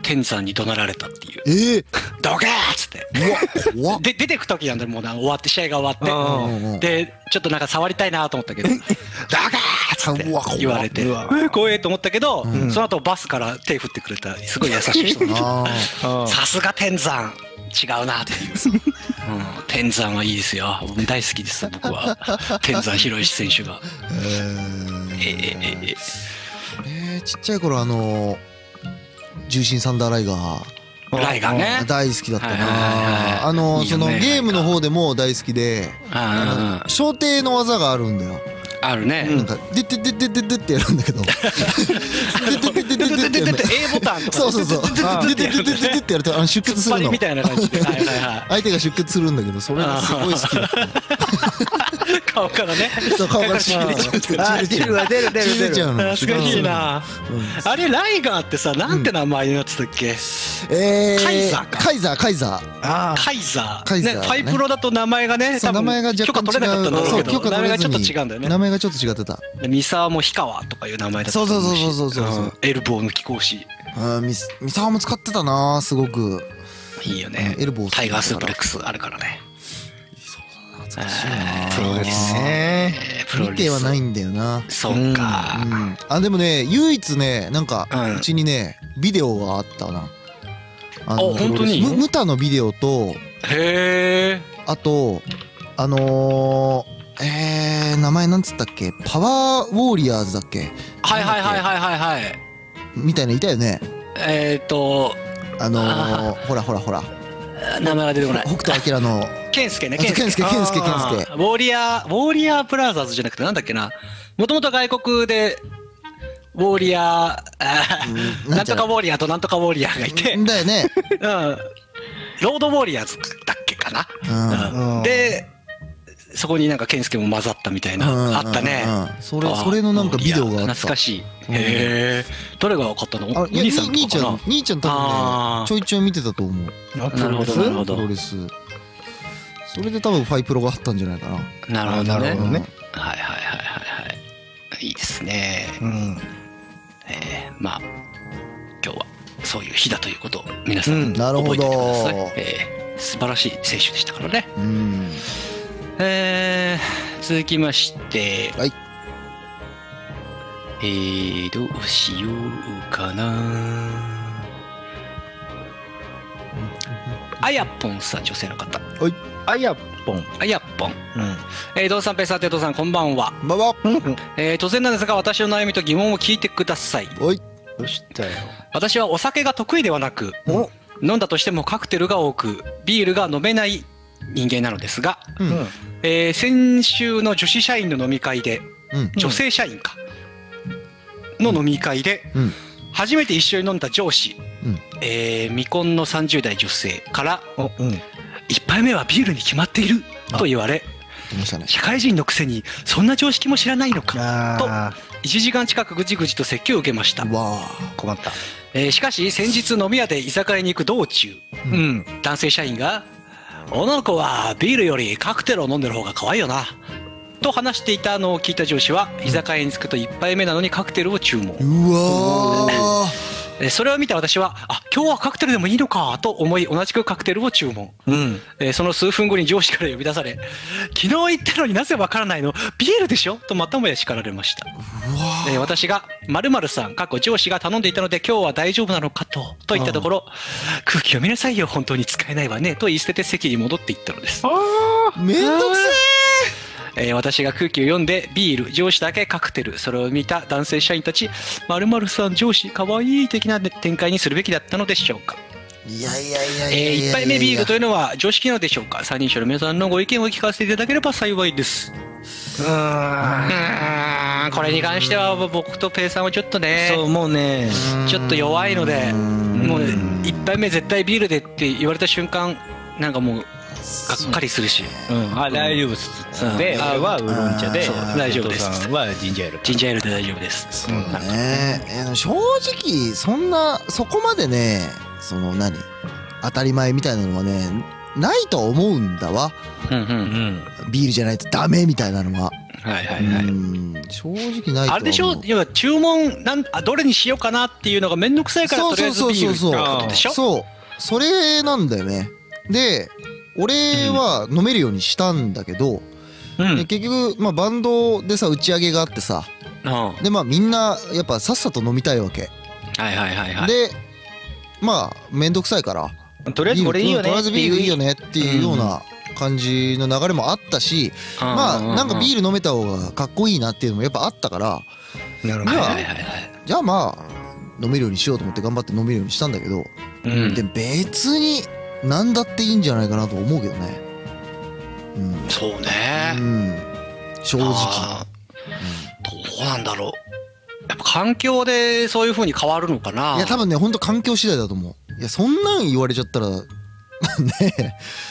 天さんに怒鳴られたっていう。どけーっつって。うわ、怖っ。で出てく時なんでもう終わって試合が終わって、でちょっとなんか触りたいなと思ったけど、どけーっつって言われて、怖えと思ったけど、その後バスから手振ってくれたすごい優しい人。さすが天さん。違うなっていう。天山はいいですよ。大好きです僕は。天山広石選手が。ちっちゃい頃重心サンダーライガー、ね、大好きだったな。そのゲームの方でも大好きで、掌底の技があるんだよ。あるね。なんかでてでてでてってやるんだけど。A ボタンとか。そうそうそう。でてでてでてってやると出血するの。みたいな感じで。相手が出血するんだけど、それがすごい好きだった。顔からね。顔からしびれちゃう。出るわ出る出る出る。懐かしいな。あれライガーってさ、なんて名前になってたっけ？カイザーか。カイザー。ね、ファイプロだと名前がね、多分許可取れなかったんだろうけど、名前がちょっと違うんだよね。名前がちょっと違ってた。三沢も氷川とかいう名前だった。そうそう。エルボーの貴公子。三沢も使ってたな、すごく。いいよね。エルボー。タイガースープレックスあるからね。そう懐かしいな。プロレスね。見てはないんだよな。そっか。でもね、唯一ね、なんかうちにねビデオがあったな。本当に。ムタのビデオと、あと名前なんつったっけ、パワーウォーリアーズだっけ、はいみたいないたよね。ほら名前が出てこない。北斗晶の健介ウォーリアーブラザーズじゃなくてなんだっけな、もともと外国でウォーリアーなんとかウォーリアーとなんとかウォーリアーがいてだよね。ロードウォーリアーズだっけかな。でそこになんか健介も混ざったみたいなあったね。それのなんかビデオがあった。懐かしい。へえ。誰が買ったの？お兄さんとかな。兄ちゃん多分ねちょいちょい見てたと思う。なるほどなるほど。プロレスそれで多分ファイプロがあったんじゃないかな。なるほどね。はいいいですね。まあ今日はそういう日だということを皆さん覚えておいてください。素晴らしい青春でしたからね。続きまして、どうしようかな。あやぽんさん、女性の方。はい。あやぽん。堂さん、ペーサーテートさん、こんばんは。突然なんですが、私の悩みと疑問を聞いてください。どうしたよ。私はお酒が得意ではなく、飲んだとしてもカクテルが多く、ビールが飲めない人間なのですが、先週の女子社員の飲み会で、女性社員かの飲み会で、初めて一緒に飲んだ上司、未婚の30代女性から「1杯目はビールに決まっている」と言われ、社会人のくせにそんな常識も知らないのかと1時間近くぐじぐじと説教を受けました。困った。しかし先日飲み屋で居酒屋に行く道中、男性社員が「女の子はビールよりカクテルを飲んでる方が可愛いよな」と話していたのを聞いた上司は、居酒屋に着くと1杯目なのにカクテルを注文。うわそれを見た私は、あ、今日はカクテルでもいいのかと思い、同じくカクテルを注文、その数分後に上司から呼び出され、昨日言ってるのになぜわからないの、ビールでしょとまたもや叱られました。私が○○さん、上司が頼んでいたので今日は大丈夫なのかと言ったところ、空気読みなさいよ、本当に使えないわねと言い捨てて席に戻っていったのです。めんどくせえ。私が空気を読んでビール、上司だけカクテル、それを見た男性社員たち、〇〇さん上司かわいい的な展開にするべきだったのでしょうか。いやいやいやいやいや、1杯目ビールというのは常識なのでしょうか。3人称の皆さんのご意見を聞かせていただければ幸いです。これに関しては僕とペイさんはちょっとね、そう、もうね、ちょっと弱いので、もう1杯目絶対ビールでって言われた瞬間なんかもうがっかりするし、あ、大丈夫ですで、あはウーロン茶で、大丈夫ですはジンジャーエール、ジンジャーエールで大丈夫です。そうね、正直そんなそこまでね、その何当たり前みたいなのはねないと思うんだわ。ビールじゃないとダメみたいなのは、はいはいはい、正直ないと。あれでしょ、要は注文どれにしようかなっていうのが面倒くさいから、とりあえずビールってことでしょ。そう、それなんだよね。で俺は飲めるようにしたんだけど、結局まあバンドでさ打ち上げがあってさ、でまあみんなやっぱさっさと飲みたいわけ。はいはいはいはい。でまあ面倒くさいからとりあえずこれいいよね、とりあえずビールいいよねっていうような感じの流れもあったし、まあなんかビール飲めた方がかっこいいなっていうのもやっぱあったから、じゃあまあ飲めるようにしようと思って頑張って飲めるようにしたんだけど、で別になんだっていいんじゃないかなと思うけどね。そうね、正直どうなんだろう、やっぱ環境でそういう風に変わるのかな。いや多分ね、ほんと環境次第だと思う。いやそんなん言われちゃったらね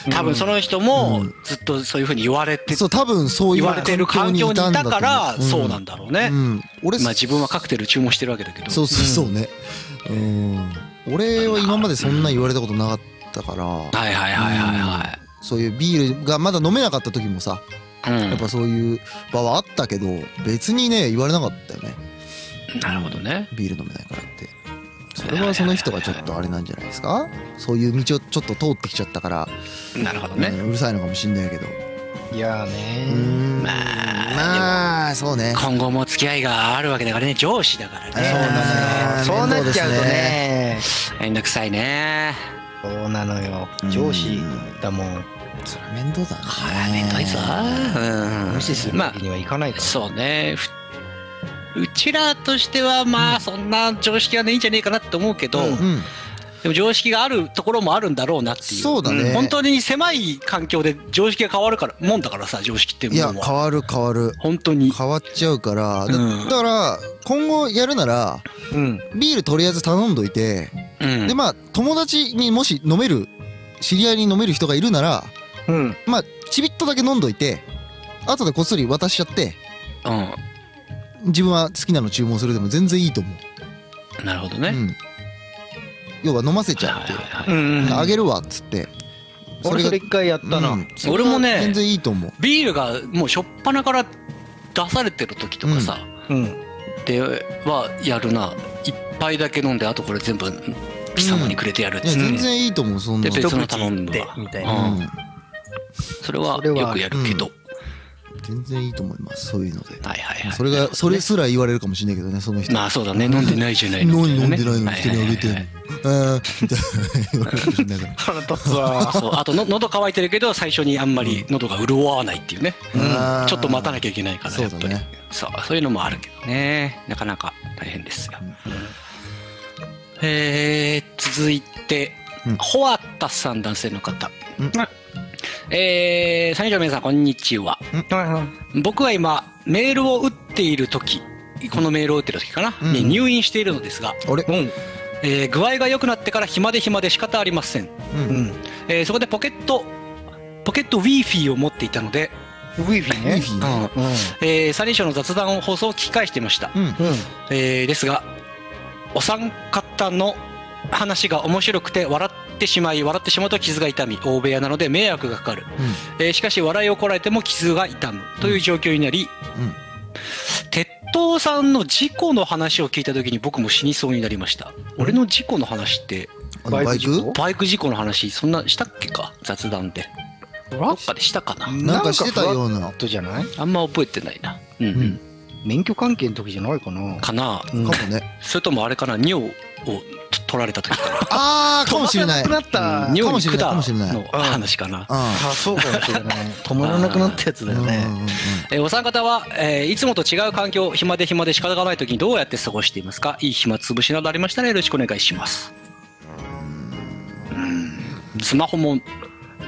多分その人もずっとそういう風に言われて、そう多分そう言われてる環境にいたからそうなんだろうね。俺まあ自分はカクテル注文してるわけだけど、そうそうそうね、俺は今までそんなん言われたことなかっただから、はいはいはいはいはい、そういうビールがまだ飲めなかった時もさ、やっぱそういう場はあったけど別にね言われなかったよね。なるほどね。ビール飲めないからって、それはその人がちょっとあれなんじゃないですか、そういう道をちょっと通ってきちゃったから。なるほどね。うるさいのかもしんないけど、いやね、まあそうね、今後も付き合いがあるわけだからね、上司だからね。そうなっちゃうとねめんどくさいね。そうなのよ、上司だもん。それは面倒だね。面倒いぞ。無視するわけにはいかないから。そうね、うちらとしてはまあそんな常識はねいいんじゃねえかなって思うけど、でも常識があるところもあるんだろうなっていう。そうだね、本当に狭い環境で常識が変わるからもんだからさ、常識っていうものは。いや変わる変わる、本当に変わっちゃうから。だから今後やるならビールとりあえず頼んどいて、でまあ友達にもし飲める、知り合いに飲める人がいるなら、まあちびっとだけ飲んどいて後でこっそり渡しちゃって、自分は好きなの注文するでも全然いいと思う。なるほどね。要は飲ませちゃってあげるわっつって、俺それ一回やったな。俺もね全然いいと思う。ビールがもうしょっぱなから出されてる時とかさではやるな。一杯だけ飲んで、あとこれ全部貴様にくれてやるって言って、全然いいと思う。そんなで別の頼むわみたいな、それはよくやるけど全然いいと思います、そういうので。はいはいはい。それがそれすら言われるかもしれないけどね、その人。まあそうだね、飲んでないじゃないの。飲んでないの人にあげてる。あと喉乾いてるけど最初にあんまり喉が潤わないっていうね、ちょっと待たなきゃいけないからやっぱり、そういうのもあるけどね、なかなか大変ですよ。続いてホワタさん、男性の方。3人の皆さんこんにちは。僕は今メールを打っている時、このメールを打っている時かなに入院しているのですが、具合が良くなってから暇で暇で仕方ありません。そこでポケット Wi-Fi を持っていたので、3人称の雑談放送を聞き返していました。ですがお三方の話が面白くて笑ってしまうと傷が痛み、大部屋なので迷惑がかかる、しかし笑いをこらえても傷が痛むという状況になり、徹藤さんの事故の話を聞いた時に僕も死にそうになりました。俺の事故の話ってバイク事故の話そんなしたっけか、雑談で。どっかでしたかな。なんかしてたようなじゃない？あんま覚えてないな。うんうん。免許関係の時じゃないかな。かな。かもね。それともあれかな、尿を取られた時かな。ああ、かもしれない。なった。尿に管の話かな。ああ、そうかもしれない。止まらなくなったやつだよね。お三方はいつもと違う環境、暇で仕方がない時にどうやって過ごしていますか。いい暇つぶしなどありましたらよろしくお願いします。スマホも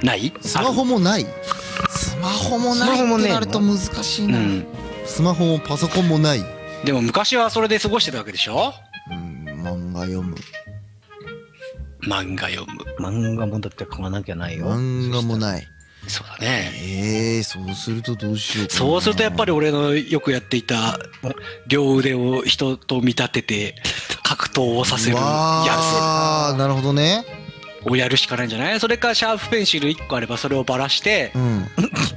ない？スマホもないってなると難しいな。スマホもパソコンもない。でも昔はそれで過ごしてたわけでしょ？漫画読む。漫画もだって買わなきゃないよ。漫画もない。そうだね。そうするとどうしようかな。そうするとやっぱり俺のよくやっていた両腕を人と見立てて格闘をさせるやつ。ああ、なるほどね。をやるしかないんじゃない？それかシャープペンシル1個あればそれをばらして、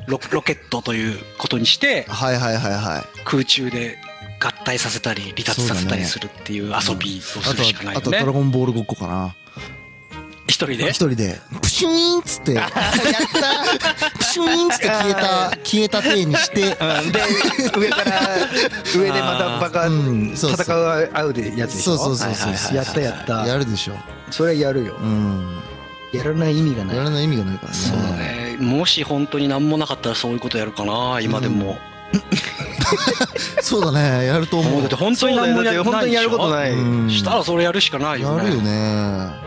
ロケットということにして空中で合体させたり離脱させたりするっていう遊びをするしかないよね。あとドラゴンボールごっこかな。一人でプシューンっつってやったプシューンっつって消えた体にしてで上でまたバカ戦う合うでやつでしょ。そうやったやるでしょ。それやるよ。やらない意味がないからね。そうだね。もし本当に何もなかったらそういうことやるかな。今でもそうだね、やると思う。だって本当に何もやることないしたらそれやるしかないよね。やるよね。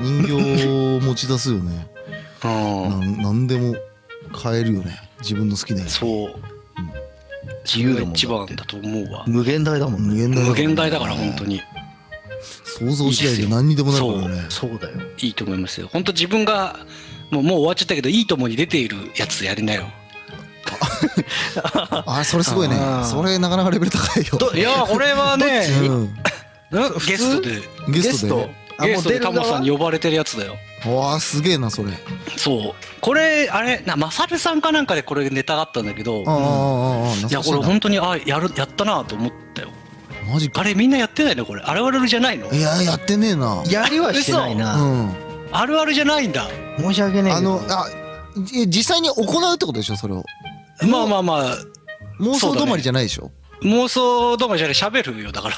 人形を持ち出すよね。何でも買えるよね。自分の好きなやつ。そう。自由が一番だと思うわ。無限大だもんね。無限大だから本当に。想像次第で何にでもなるからね。そうだよ。いいと思いますよ。本当自分がもう終わっちゃったけどいいともに出ているやつやりなよ。あ、それすごいね。それなかなかレベル高いよ。いや、これはね。ゲストで。ゲストでタモさんに呼ばれてるやつだよ。わあ、すげえなそれ。そう、これあれマサルさんかなんかでこれネタがあったんだけど、いやこれ本当にやったなと思ったよ。マジか。あれみんなやってないのこれ。あるあるじゃないの？いや、やってねえな。やりはしてないな。あるあるじゃないんだ。申し訳ねえ。実際に行うってことでしょそれを。まあ妄想止まりじゃないでしょ。妄想止まりじゃない、喋るよだから。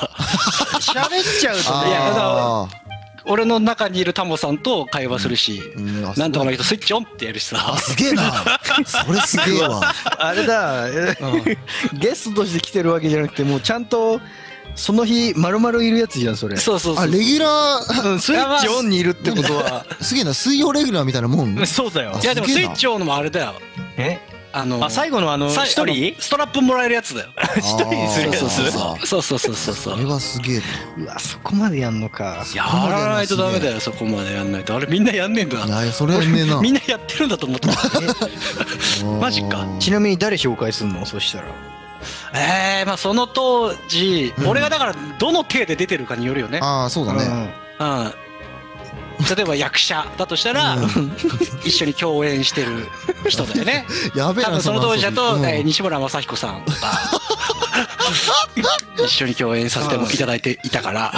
喋っちゃうとね。いやだから。俺の中にいるタモさんと会話するし、なんとかの人スイッチオンってやるしさ。すげえな。それすげえわ。あれだ、ゲストとして来てるわけじゃなくて、もうちゃんとその日まるまるいるやつじゃんそれ。そう。あ、レギュラースイッチオンにいるってことはすげえな。水曜レギュラーみたいなもん。そうだよ。いやでもスイッチオンのもあれだよ。最後の一人ストラップもらえるやつだよ。一人にするやつ。そう。あれはすげえ。うわ、そこまでやんのか。やらないとダメだよ。そこまでやんないと。あれみんなやんねえんだ。それはねえな。みんなやってるんだと思ってた。マジか。ちなみに誰紹介すんの？そしたら。まあその当時、俺がだからどの手で出てるかによるよね。ああ、そうだね。うん。例えば役者だとしたら一緒に共演してる人だよね。多分その当時だと西村雅彦さんとか一緒に共演させてもいただいていたから。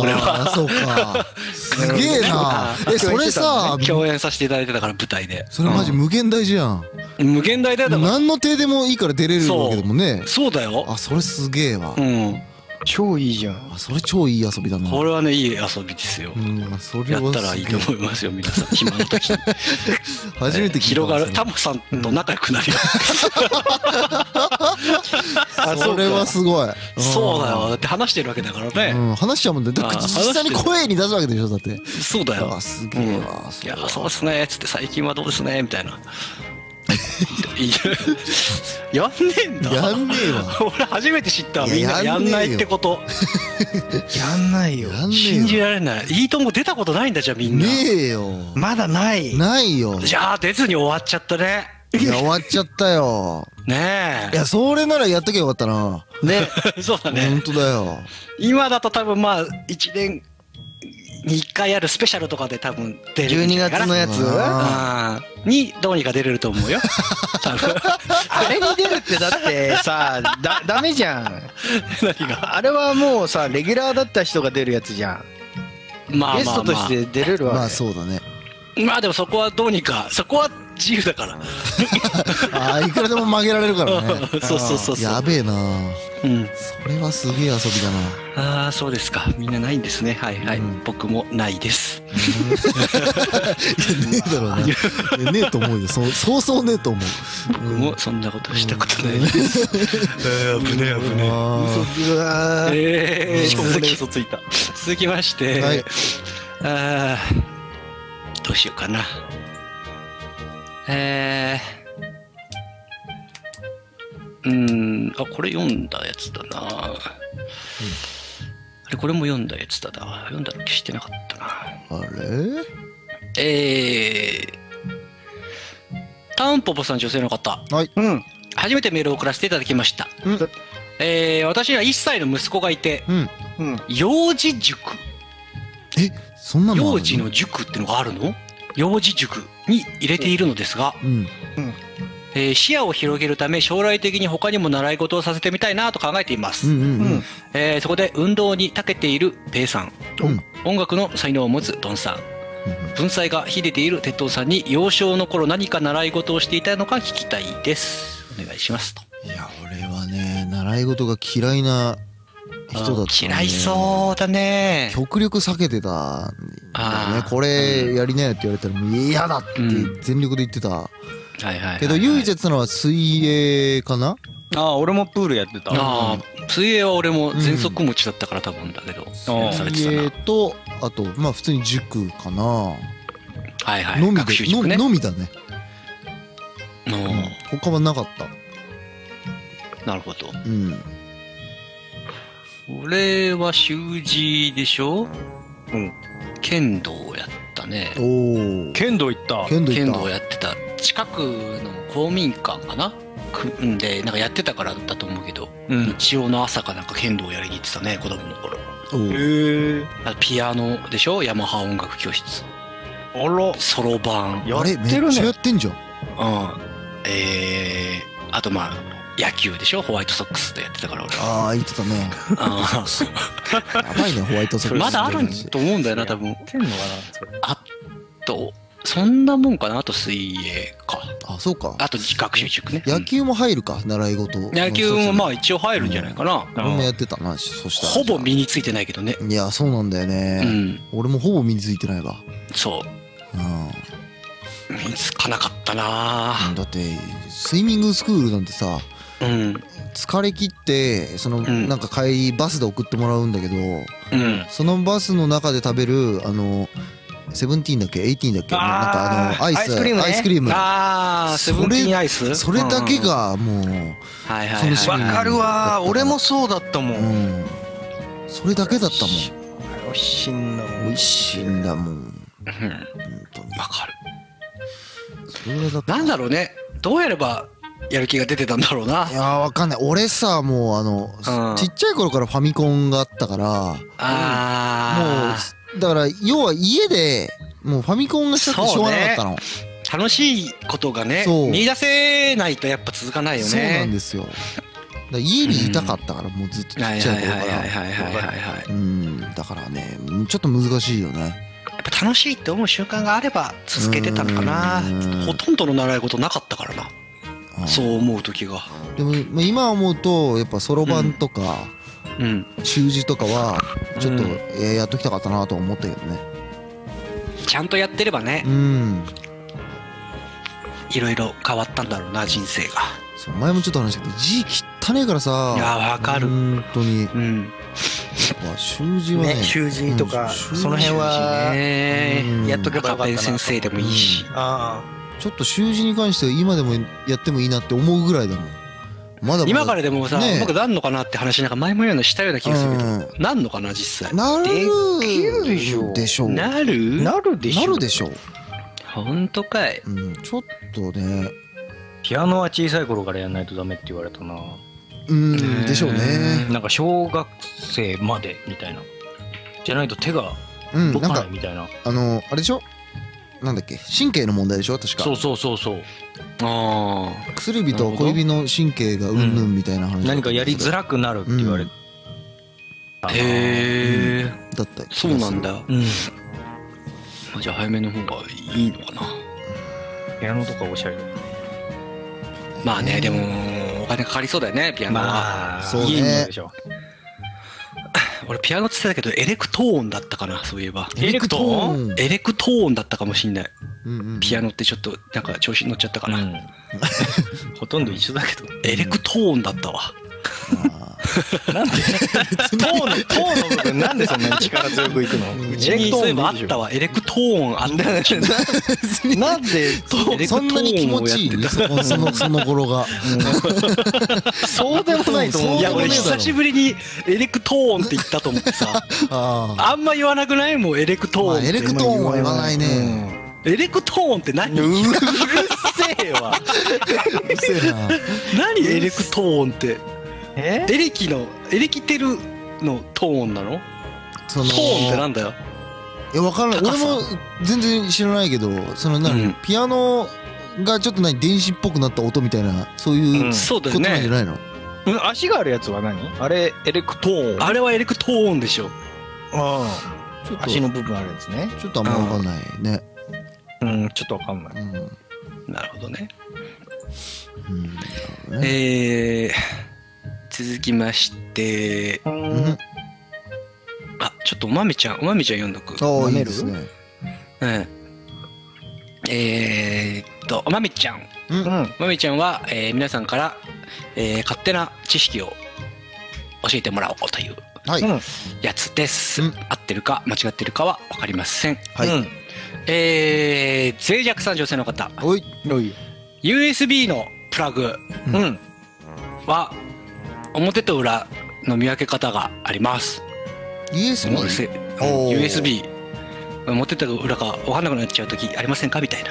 俺はそうか。すげえな。それさ、共演させていただいてたから舞台で。それマジ無限大じゃん。無限大だよ。何の手でもいいから出れるわけでもね。そうだよ。あ、それすげえわ。超いいじゃん。それ超いい遊びだな。これはね、いい遊びですよ。やったらいいと思いますよ皆さん。暇の時に初めて広がる。タモさんと仲良くなるよ。それはすごい。そうだよ。だって話してるわけだからね。話しちゃうもんね。実際に声に出すわけでしょだって。そうだよ。すげえわ。いや、そうですねっつって、最近はどうですねみたいな。やんねえんだ。やんねえわ。俺初めて知ったわ。みんなやんないってこと。やんないよ。信じられない。いいとも出たことないんだ。じゃあみんなねえよ。まだないよ。じゃあ出ずに終わっちゃったね。いや、終わっちゃったよねえ。いや、それならやっときゃよかったな。ね。そうだね。本当だよ。今だと多分まあ1年1回あるスペシャルとかで多分出るんじゃないかな。12月のやつにどうにか出れると思うよ多分あれに出るってだってさダメじゃん。何があれはもうさレギュラーだった人が出るやつじゃん。まあゲストとして出れるわけ。まあそうだね。まあでもそこはどうにか、そこは自由だからあいくらでも曲げられるからねそうそうそうそう。やべえな、うん、それはすげえ遊びだな。ああそうですか。みんなないんですね。はいはい、うん、僕もないですいやねえだろうな、ねえと思うよ。そうそうねえと思う。僕もそんなことしたことないです危ねえ危ねえ。嘘つくわ。しかも嘘ついた。続きまして、はい、どうしようかな。あ、これ読んだやつだな、うん、あれこれも読んだやつだな。読んだっけ、してなかったなあれ。タンポポさん、女性の方、はい、うん、初めてメールを送らせていただきました、うん、私には1歳の息子がいて、うんうん、幼児塾、え、そんなのあるの？幼児の塾ってのがあるの？幼児塾に入れているのですが、視野を広げるため将来的に他にも習い事をさせてみたいなと考えています。そこで運動に長けているペイさん、うん、音楽の才能を持つドンさん、うん、文才が秀でている鉄道さんに幼少の頃何か習い事をしていたのか聞きたいです。お願いしますと。いや俺はね習い事が嫌いな人だったね。嫌いそうだね。極力避けてたんだよね。これやりなよって言われたら嫌だって全力で言ってたけど、唯一やってたのは水泳かな。ああ俺もプールやってた。ああ水泳は俺も全速持ちだったから多分だけど、水泳とあとまあ普通に塾かな。はいはい、のみでのみだね。他はなかった。なるほど。うん、俺は習字でしょ、うん、剣道をやったね。おお剣道行った。剣道やってた。近くの公民館かなでなんかやってたからだと思うけど、うん、日曜の朝かなんか剣道やりに行ってたね、子供の頃。へえ。ピアノでしょ、ヤマハ音楽教室。あらそろばんやってるね。めっちゃやってんじゃん。うん、あとまあ野球でしょ、ホワイトソックスでやってたから俺は。ああ言ってたね。ああやばいね、ホワイトソックスまだあると思うんだよな多分。あとそんなもんかな。あと水泳か。あそうか。あと学習塾ね。野球も入るか、習い事。野球もまあ一応入るんじゃないかな。俺もやってたな。そしたらほぼ身についてないけどね。いやそうなんだよね、俺もほぼ身についてないわ。そう、うん、身につかなかったな。だってスイミングスクールなんてさ、うん、疲れ切ってその、うん、なんか帰りバスで送ってもらうんだけど、うん、そのバスの中で食べるあのセブンティーンだっけエイティーンだっけ、なんかあのアイスクリーム、ね、アイスクリーム、ああセブンティーンアイス、それだけがもう楽しみ。わかるわ、俺もそうだったもん、うん、それだけだったもん。美味しいんだもん。美味しいんだもん、うん、本当にわかる。それだった。なんだろうね、どうやればやる気が出てたんだろうな。いやわかんない。俺さもうちっちゃい頃からファミコンがあったから、あもうだから要は家でもうファミコンがしたくてしょうがなかったの、ね、楽しいことがね見出せないとやっぱ続かないよね。そうなんですよ。家にいたかったから、うん、もうずっとちっちゃい頃から。うん、だからねちょっと難しいよね。やっぱ楽しいって思う瞬間があれば続けてたのかな。ほとんどの習い事なかったからな、そう思う時が。でも今思うとやっぱそろばんとか習字とかはちょっとやっときたかったなと思ったけどね。ちゃんとやってればね、いろいろ変わったんだろうな人生が。そう前もちょっと話したけど字汚ねえからさ。いやわかる本当に。うん、習字はね、習字とかその辺はやっとけばよかったな。先生でもいいし、ちょっと習字に関しては今でもやってもいいなって思うぐらいだもん。まだ今からでもさ僕なんのかなって話なんか前もようなしたような気がするけど、なんのかな実際。なるでしょ、でしょ、なるなるでしょ、なるでしょ。本当かい。ちょっとねピアノは小さい頃からやんないとダメって言われたな。うんでしょうね。なんか小学生までみたいなじゃないと手が動かないみたいな、あれでしょ、なんだっけ、神経の問題でしょ確か。そうそうそうそう。ああ。薬指と小指の神経がうんぬんみたいな話。何かやりづらくなるって言われた。へえ。だった。そうなんだ。うん。じゃあ早めの方がいいのかな。ピアノとかおしゃれ。まあね、でもお金かかりそうだよねピアノは。そうね。俺ピアノって言ってたけどエレクトーンだったかな、そういえば。エレクトーン？エレクトーンだったかもしんない。ピアノってちょっとなんか調子に乗っちゃったかな、ほとんど一緒だけど。エレクトーンだったわ。なんでトーンの部分なんでそんなに力強くいくの？うちにそういえばあったわ、エレクトーンあった。なんでそんなに気持ちいいその頃が。そうでもないと思う。いや俺久しぶりにエレクトーンって言ったと思ってさ、あんま言わなくないもうエレクトーンって。エレクトーンは言わないね。エレクトーンって何？うるせえわ。うるせえな。何エレクトーンって？エレキテルのトーンなの？トーンってなんだよ。いや分からない、俺も全然知らないけど、その何、ピアノがちょっと何電子っぽくなった音みたいな、そういうことなんじゃないの？足があるやつは何？あれエレクトーン。あれはエレクトーンでしょ。ああ。足の部分あるやつね。ちょっとあんま分かんないね。うん、ちょっと分かんない。なるほどね。続きまして、あ、ちょっとおまめちゃん読んどく。あ、いいですね。おまめちゃん。おまめちゃんは皆さんから勝手な知識を教えてもらおうというやつです。合ってるか間違ってるかは分かりません。はい。脆弱さん女性の方。USB のプラグは表と裏の見分け方があります。USB 表と裏か分かんなくなっちゃう時ありませんかみたいな。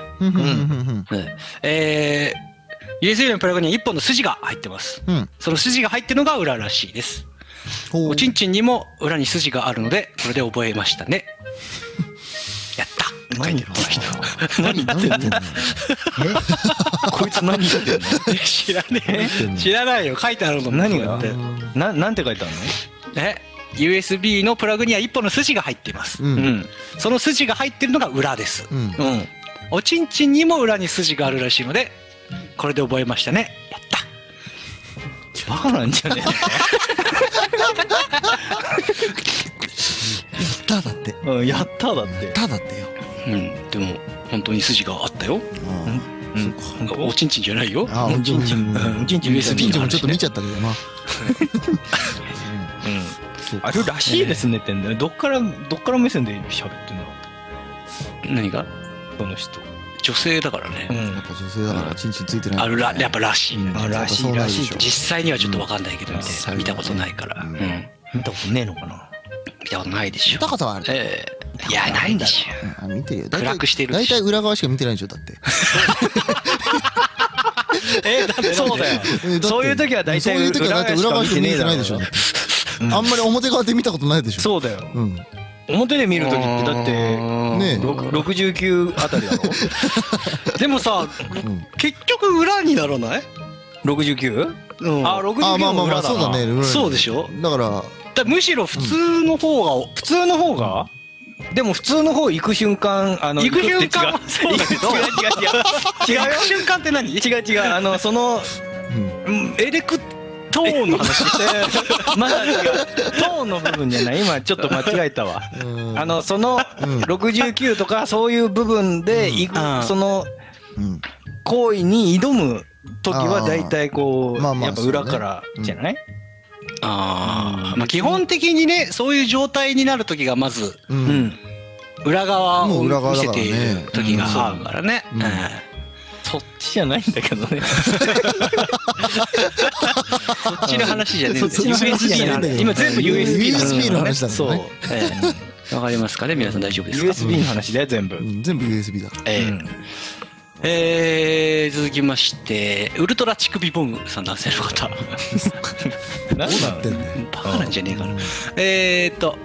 USB のプラグに1本の筋が入ってます。その筋が入ってるのが裏らしいです。おちんちんにも裏に筋があるのでこれで覚えましたね。やった。何言ってんの？こいつ何言ってんの？知らねえ。知らないよ。書いてあるの。何が？なんて書いてあるの？USB のプラグには1本の筋が入っています。その筋が入ってるのが裏です。おちんちんにも裏に筋があるらしいので、これで覚えましたね。やった。バカなんじゃねえ。やっただって。うん、やっただって。やっただってよ。うん、でも本当に筋があったよ。おちんちんじゃないよ。おちんちん。おちんちん USB の話ね。ちょっと見ちゃったけどな。あれらしいですねってんだよ。どっから目線で喋ってんの？何が？この人。女性だからね。やっぱ女性だからちんちんついてない。あるらやっぱらしい。らしいらしい。実際にはちょっとわかんないけど見たことないから。見たことねえのかな。見たことないでしょ。見たことはある。いやないんでしょ。見てるよ。暗くしてる。大体裏側しか見てないでしょだって。そうだよ。そういう時は大体裏側しか見てないでしょ。あんまり表側で見たことないでしょ。そうだよ。表で見る時ってだってね69あたりだろ。でもさ結局裏にならない ？69？ あ69も裏だな。そうでしょ。だからむしろ普通の方が。でも普通の方行く瞬間行く瞬間はそうだけど違う行く瞬間って何？違うそのエレクトーンの話してまだ違うトーンの部分じゃない今ちょっと間違えたわその69とかそういう部分で行くその行為に挑む時は大体こうやっぱ裏からじゃない？ああ、まあ基本的にねそういう状態になる時がまず裏側を見せている時があるからね。そっちじゃないんだけどね。そっちの話じゃねえんだよ。USB の話。今全部 USB の話だからね。そう。わかりますかね皆さん大丈夫ですか ？USB の話だよ全部。全部 USB だ。続きましてウルトラ乳首ボングさん男性の方。どうなってんの？バカなんじゃねえかな。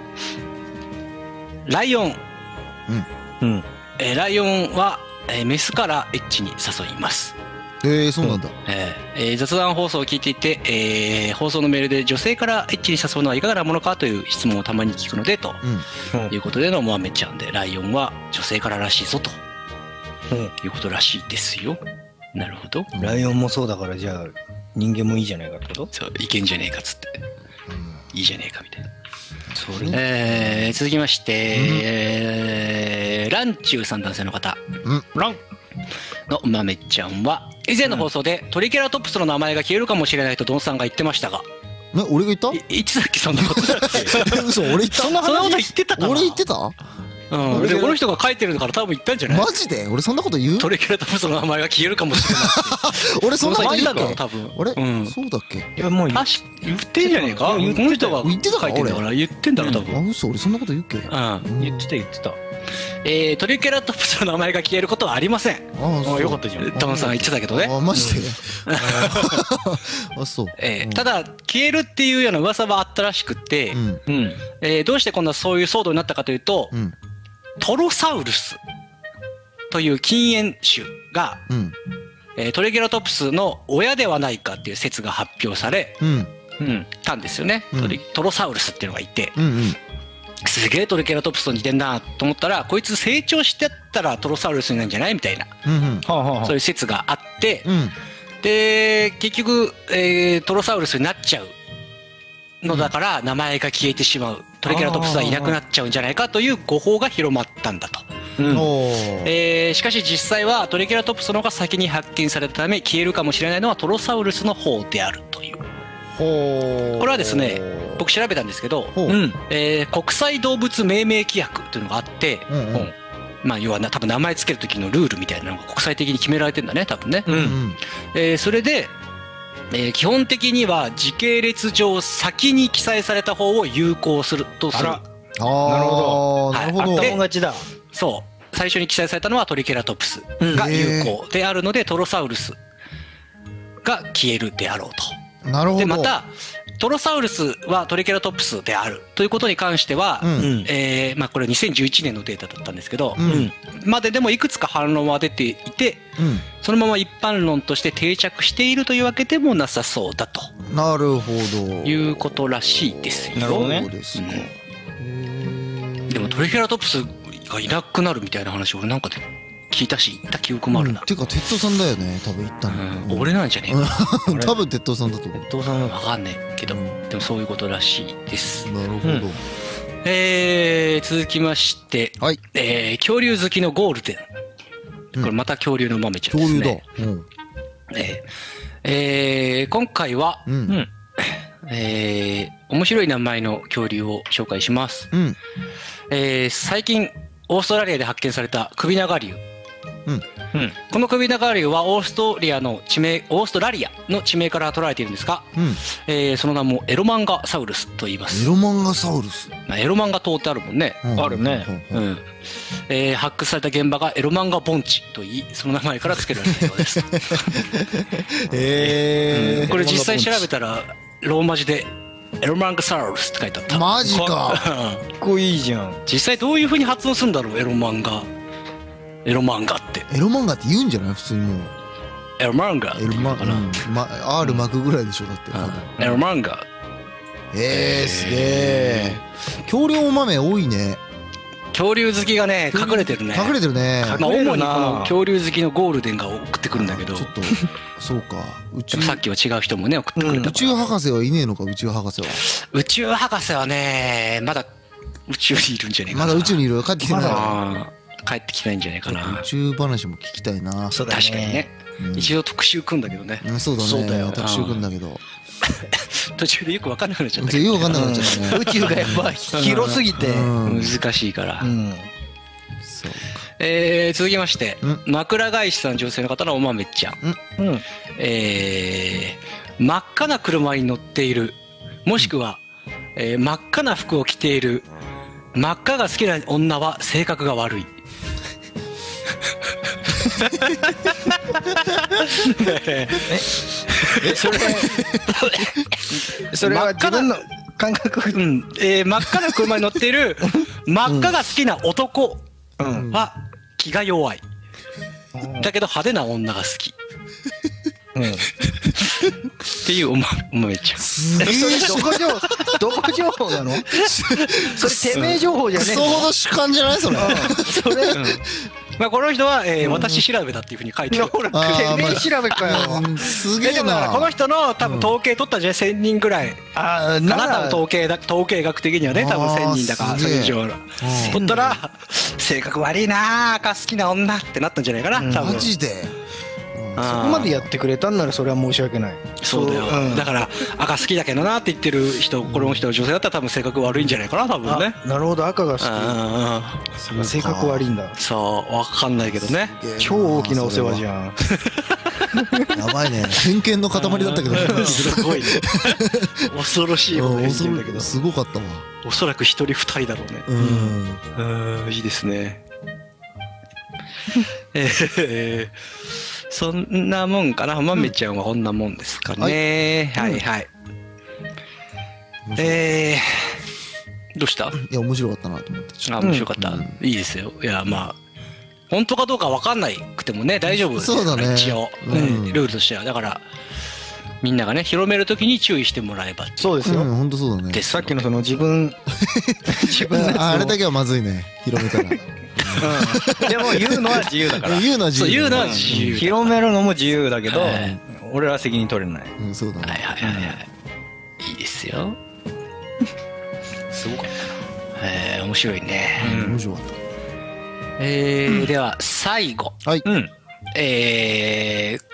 ライオン、うんうんライオンは、メスからエッチに誘います。そうなんだ。雑談放送を聞いていて、放送のメールで女性からエッチに誘うのはいかがなものかという質問をたまに聞くのでと、うん、いうことでのモアメちゃんで、ライオンは女性かららしいぞと、うん、いうことらしいですよ。なるほど。ライオンもそうだから、じゃあ人間もいいじゃないかってこと。そう、いけんじゃねえかっつって、うん、いいじゃねえかみたいな。それ、続きまして、うんランチューさん、男性の方、うん、ランのマメちゃんは以前の放送で、うん、トリケラトプスの名前が消えるかもしれないとドンさんが言ってましたが、俺が言った？いつだっけそんなことだっけ。嘘、俺言った？そんなこと言ってたかな。俺言ってた？うん、でこの人が書いてるから多分言ったんじゃない？マジで？俺そんなこと言う？トリケラトプスの名前が消えるかもしれないって。俺そんなこと言ったの？多分。俺、うん、そうだっけ？いやもう言ってんじゃねえか？この人が書いてるから言ってんだろ多分。あ、嘘、俺そんなこと言うっけ？うん、言ってた言ってた。トリケラトプスの名前が消えることはありません。ああ、よかったじゃん。ドンさんが言ってたけどね。あ、マジで。あ、そう。ただ消えるっていうような噂はあったらしくて、どうしてこんなそういう騒動になったかというと。トロサウルスという禁煙種が、うんトリケラトプスの親ではないかっていう説が発表され、うんうん、たんですよね、うん、トロサウルスっていうのがいて、うんうん、すげえトリケラトプスと似てんなと思ったら、こいつ成長してったらトロサウルスになるんじゃないみたいな、そういう説があって、うん、で結局、トロサウルスになっちゃうのだから名前が消えてしまう、トリケラトプスはいなくなっちゃうんじゃないかという誤報が広まったんだと、うんしかし実際はトリケラトプスの方が先に発見されたため、消えるかもしれないのはトロサウルスの方であるという。これはですね、僕調べたんですけど、うん国際動物命名規約というのがあって、うんうん、まあ要は多分名前つける時のルールみたいなのが国際的に決められてるんだね多分ね。それで基本的には時系列上先に記載された方を有効するとする。あら、なるほど。なるほど。あったもん勝ちだ。そう。最初に記載されたのはトリケラトプスが有効であるので、トロサウルスが消えるであろうと。なるほど。でまたトロサウルスはトリケラトプスであるということに関しては、うん、まあこれ2011年のデータだったんですけど、うん、まででもいくつか反論は出ていて。うんそのまま一般論として定着しているというわけでもなさそうだと。なるほど。いうことらしいですよ。なるほどね。でもトリケラトプスがいなくなるみたいな話、俺なんかで聞いたし、言った記憶もあるな。てか鉄道さんだよね。多分言ったの。俺なんじゃねえか。多分鉄道さんだと思う。鉄道さんは分かんないけど、でもそういうことらしいです。なるほど。続きまして、恐竜好きのゴールデン。これまた恐竜の豆ちゃんですね。今回は、うん、面白い名前の恐竜を紹介します。うん、最近オーストラリアで発見された首長竜。うんうん、この首長竜はオーストラリアの地名から取られているんですが、うんその名もエロマンガサウルスと言います。エロマンガサウルス、エロマンガ島ってあるもんね。あるね。発掘された現場がエロマンガ盆地と言い、その名前から付けられたそうです。これ実際調べたらローマ字でエロマンガサウルスって書いてあった。マジか。かっこいいじゃん。実際どういうふうに発音するんだろう。エロマンガって言うんじゃない普通に。もうエロマンガ、エロマンガな、R 巻くぐらいでしょだって多分。エロマンガ、すげえ。恐竜お豆多いね。恐竜好きがね隠れてるね。主にこの恐竜好きのゴールデンが送ってくるんだけど、ちょっとそうか、さっきは違う人もね送ってくれた。宇宙博士はいねえのか。宇宙博士はねまだ宇宙にいるんじゃねえかな。まだ宇宙にいる。帰ってきてない。帰ってきないんじゃないかな。宇宙話も聞きたいな。確かにね。一度特集組んだけどね。そうだね。特集組んだけど。途中でよく分かんなくなっちゃった。よく分かんなくなっちゃった。宇宙がやっぱ広すぎて難しいから。続きまして、枕返しさん、女性の方のお豆ちゃん。真っ赤な車に乗っている。もしくは真っ赤な服を着ている。真っ赤が好きな女は性格が悪い。それは自分の感覚、うん、真っ赤な車に乗ってる真っ赤が好きな男は気が弱い、うん、だけど派手な女が好き、うん、っていうお豆ちゃん。どこ情報なのそれ。てめえ情報じゃねえ。クソほど主観じゃないそれ。それ、うん、まあこの人は、私調べだっていうふうに書いてる。てめえ調べかよ。すげえな。でもだからこの人の多分統計取ったじゃん、1000人ぐらい。あなたの統計学的にはね、多分1000人だからそれ以上の。取ったら性格悪いなあか好きな女ってなったんじゃないかな。多分マジで。そこまでやってくれたんならそれは申し訳ない。そうだよ、うん、だから赤好きだけどなって言ってる人、この人は女性だったら多分性格悪いんじゃないかな多分ね。なるほど、赤が好き、性格悪いんだ。そうわかんないけどね。超大きなお世話じゃん。やばいね、偏見の塊だったけどすごいね。恐ろしいもんね。すごかったわ。おそらく一人二人だろうね。うん、いいですね。そんなもんかな。まめちゃんはこんなもんですかね。はいはい。どうした？いや面白かったなと思って。あ、面白かった。いいですよ。いやまあ本当かどうかわかんないくてもね大丈夫。そうだね。一応ルールとしてはだからみんながね広めるときに注意してもらえば。そうですよ。本当そうだね。さっきのその自分あれだけはまずいね広めたら。でも言うのは自由だから。言うのは自由。広めるのも自由だけど、俺ら責任取れない。うん、そうだね。はいはいはいはい。いいですよ。すごかった。面白いね。面白かった。では最後。はい。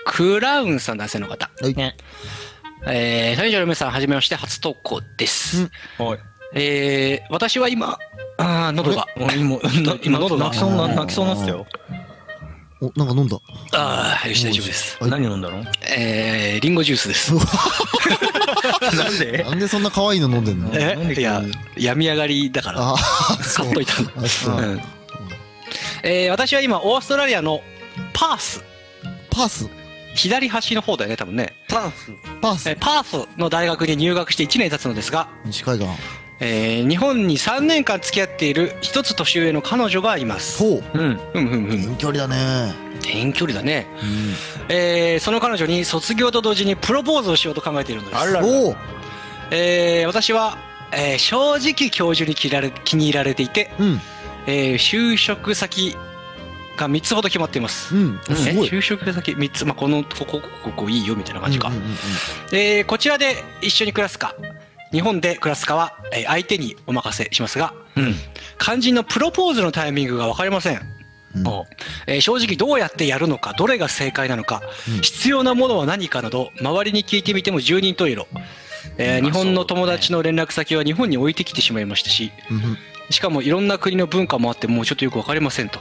クラウンさん男性の方。はい。谷上さんはじめまして初投稿です。はい。私は今。ああ喉が今喉泣きそうなったよ。お、なんか飲んだ。ああ、よし大丈夫です。何飲んだの？リンゴジュースです。なんで？なんでそんな可愛いの飲んでんの？いや病み上がりだから買っといたの。私は今オーストラリアのパース。パース。左端の方だよね多分ね。パースの大学に入学して1年経つのですが。近いな。日本に3年間付き合っている一つ年上の彼女がいます。ほう。うん。遠距離だね。遠距離だね。その彼女に卒業と同時にプロポーズをしようと考えているのです。あらら。おお。私は、正直教授に気に入られていて、うん、就職先が3つほど決まっています。うん。すごい。就職先3つ、まあ、ここいいよみたいな感じか。こちらで一緒に暮らすか。日本で暮らすかは相手にお任せしますが、うん、肝心のプロポーズのタイミングが分かりません、うん、正直どうやってやるのかどれが正解なのか、うん、必要なものは何かなど周りに聞いてみても10人十色、日本の友達の連絡先は日本に置いてきてしまいましたし、うん、しかもいろんな国の文化もあってもうちょっとよく分かりませんと、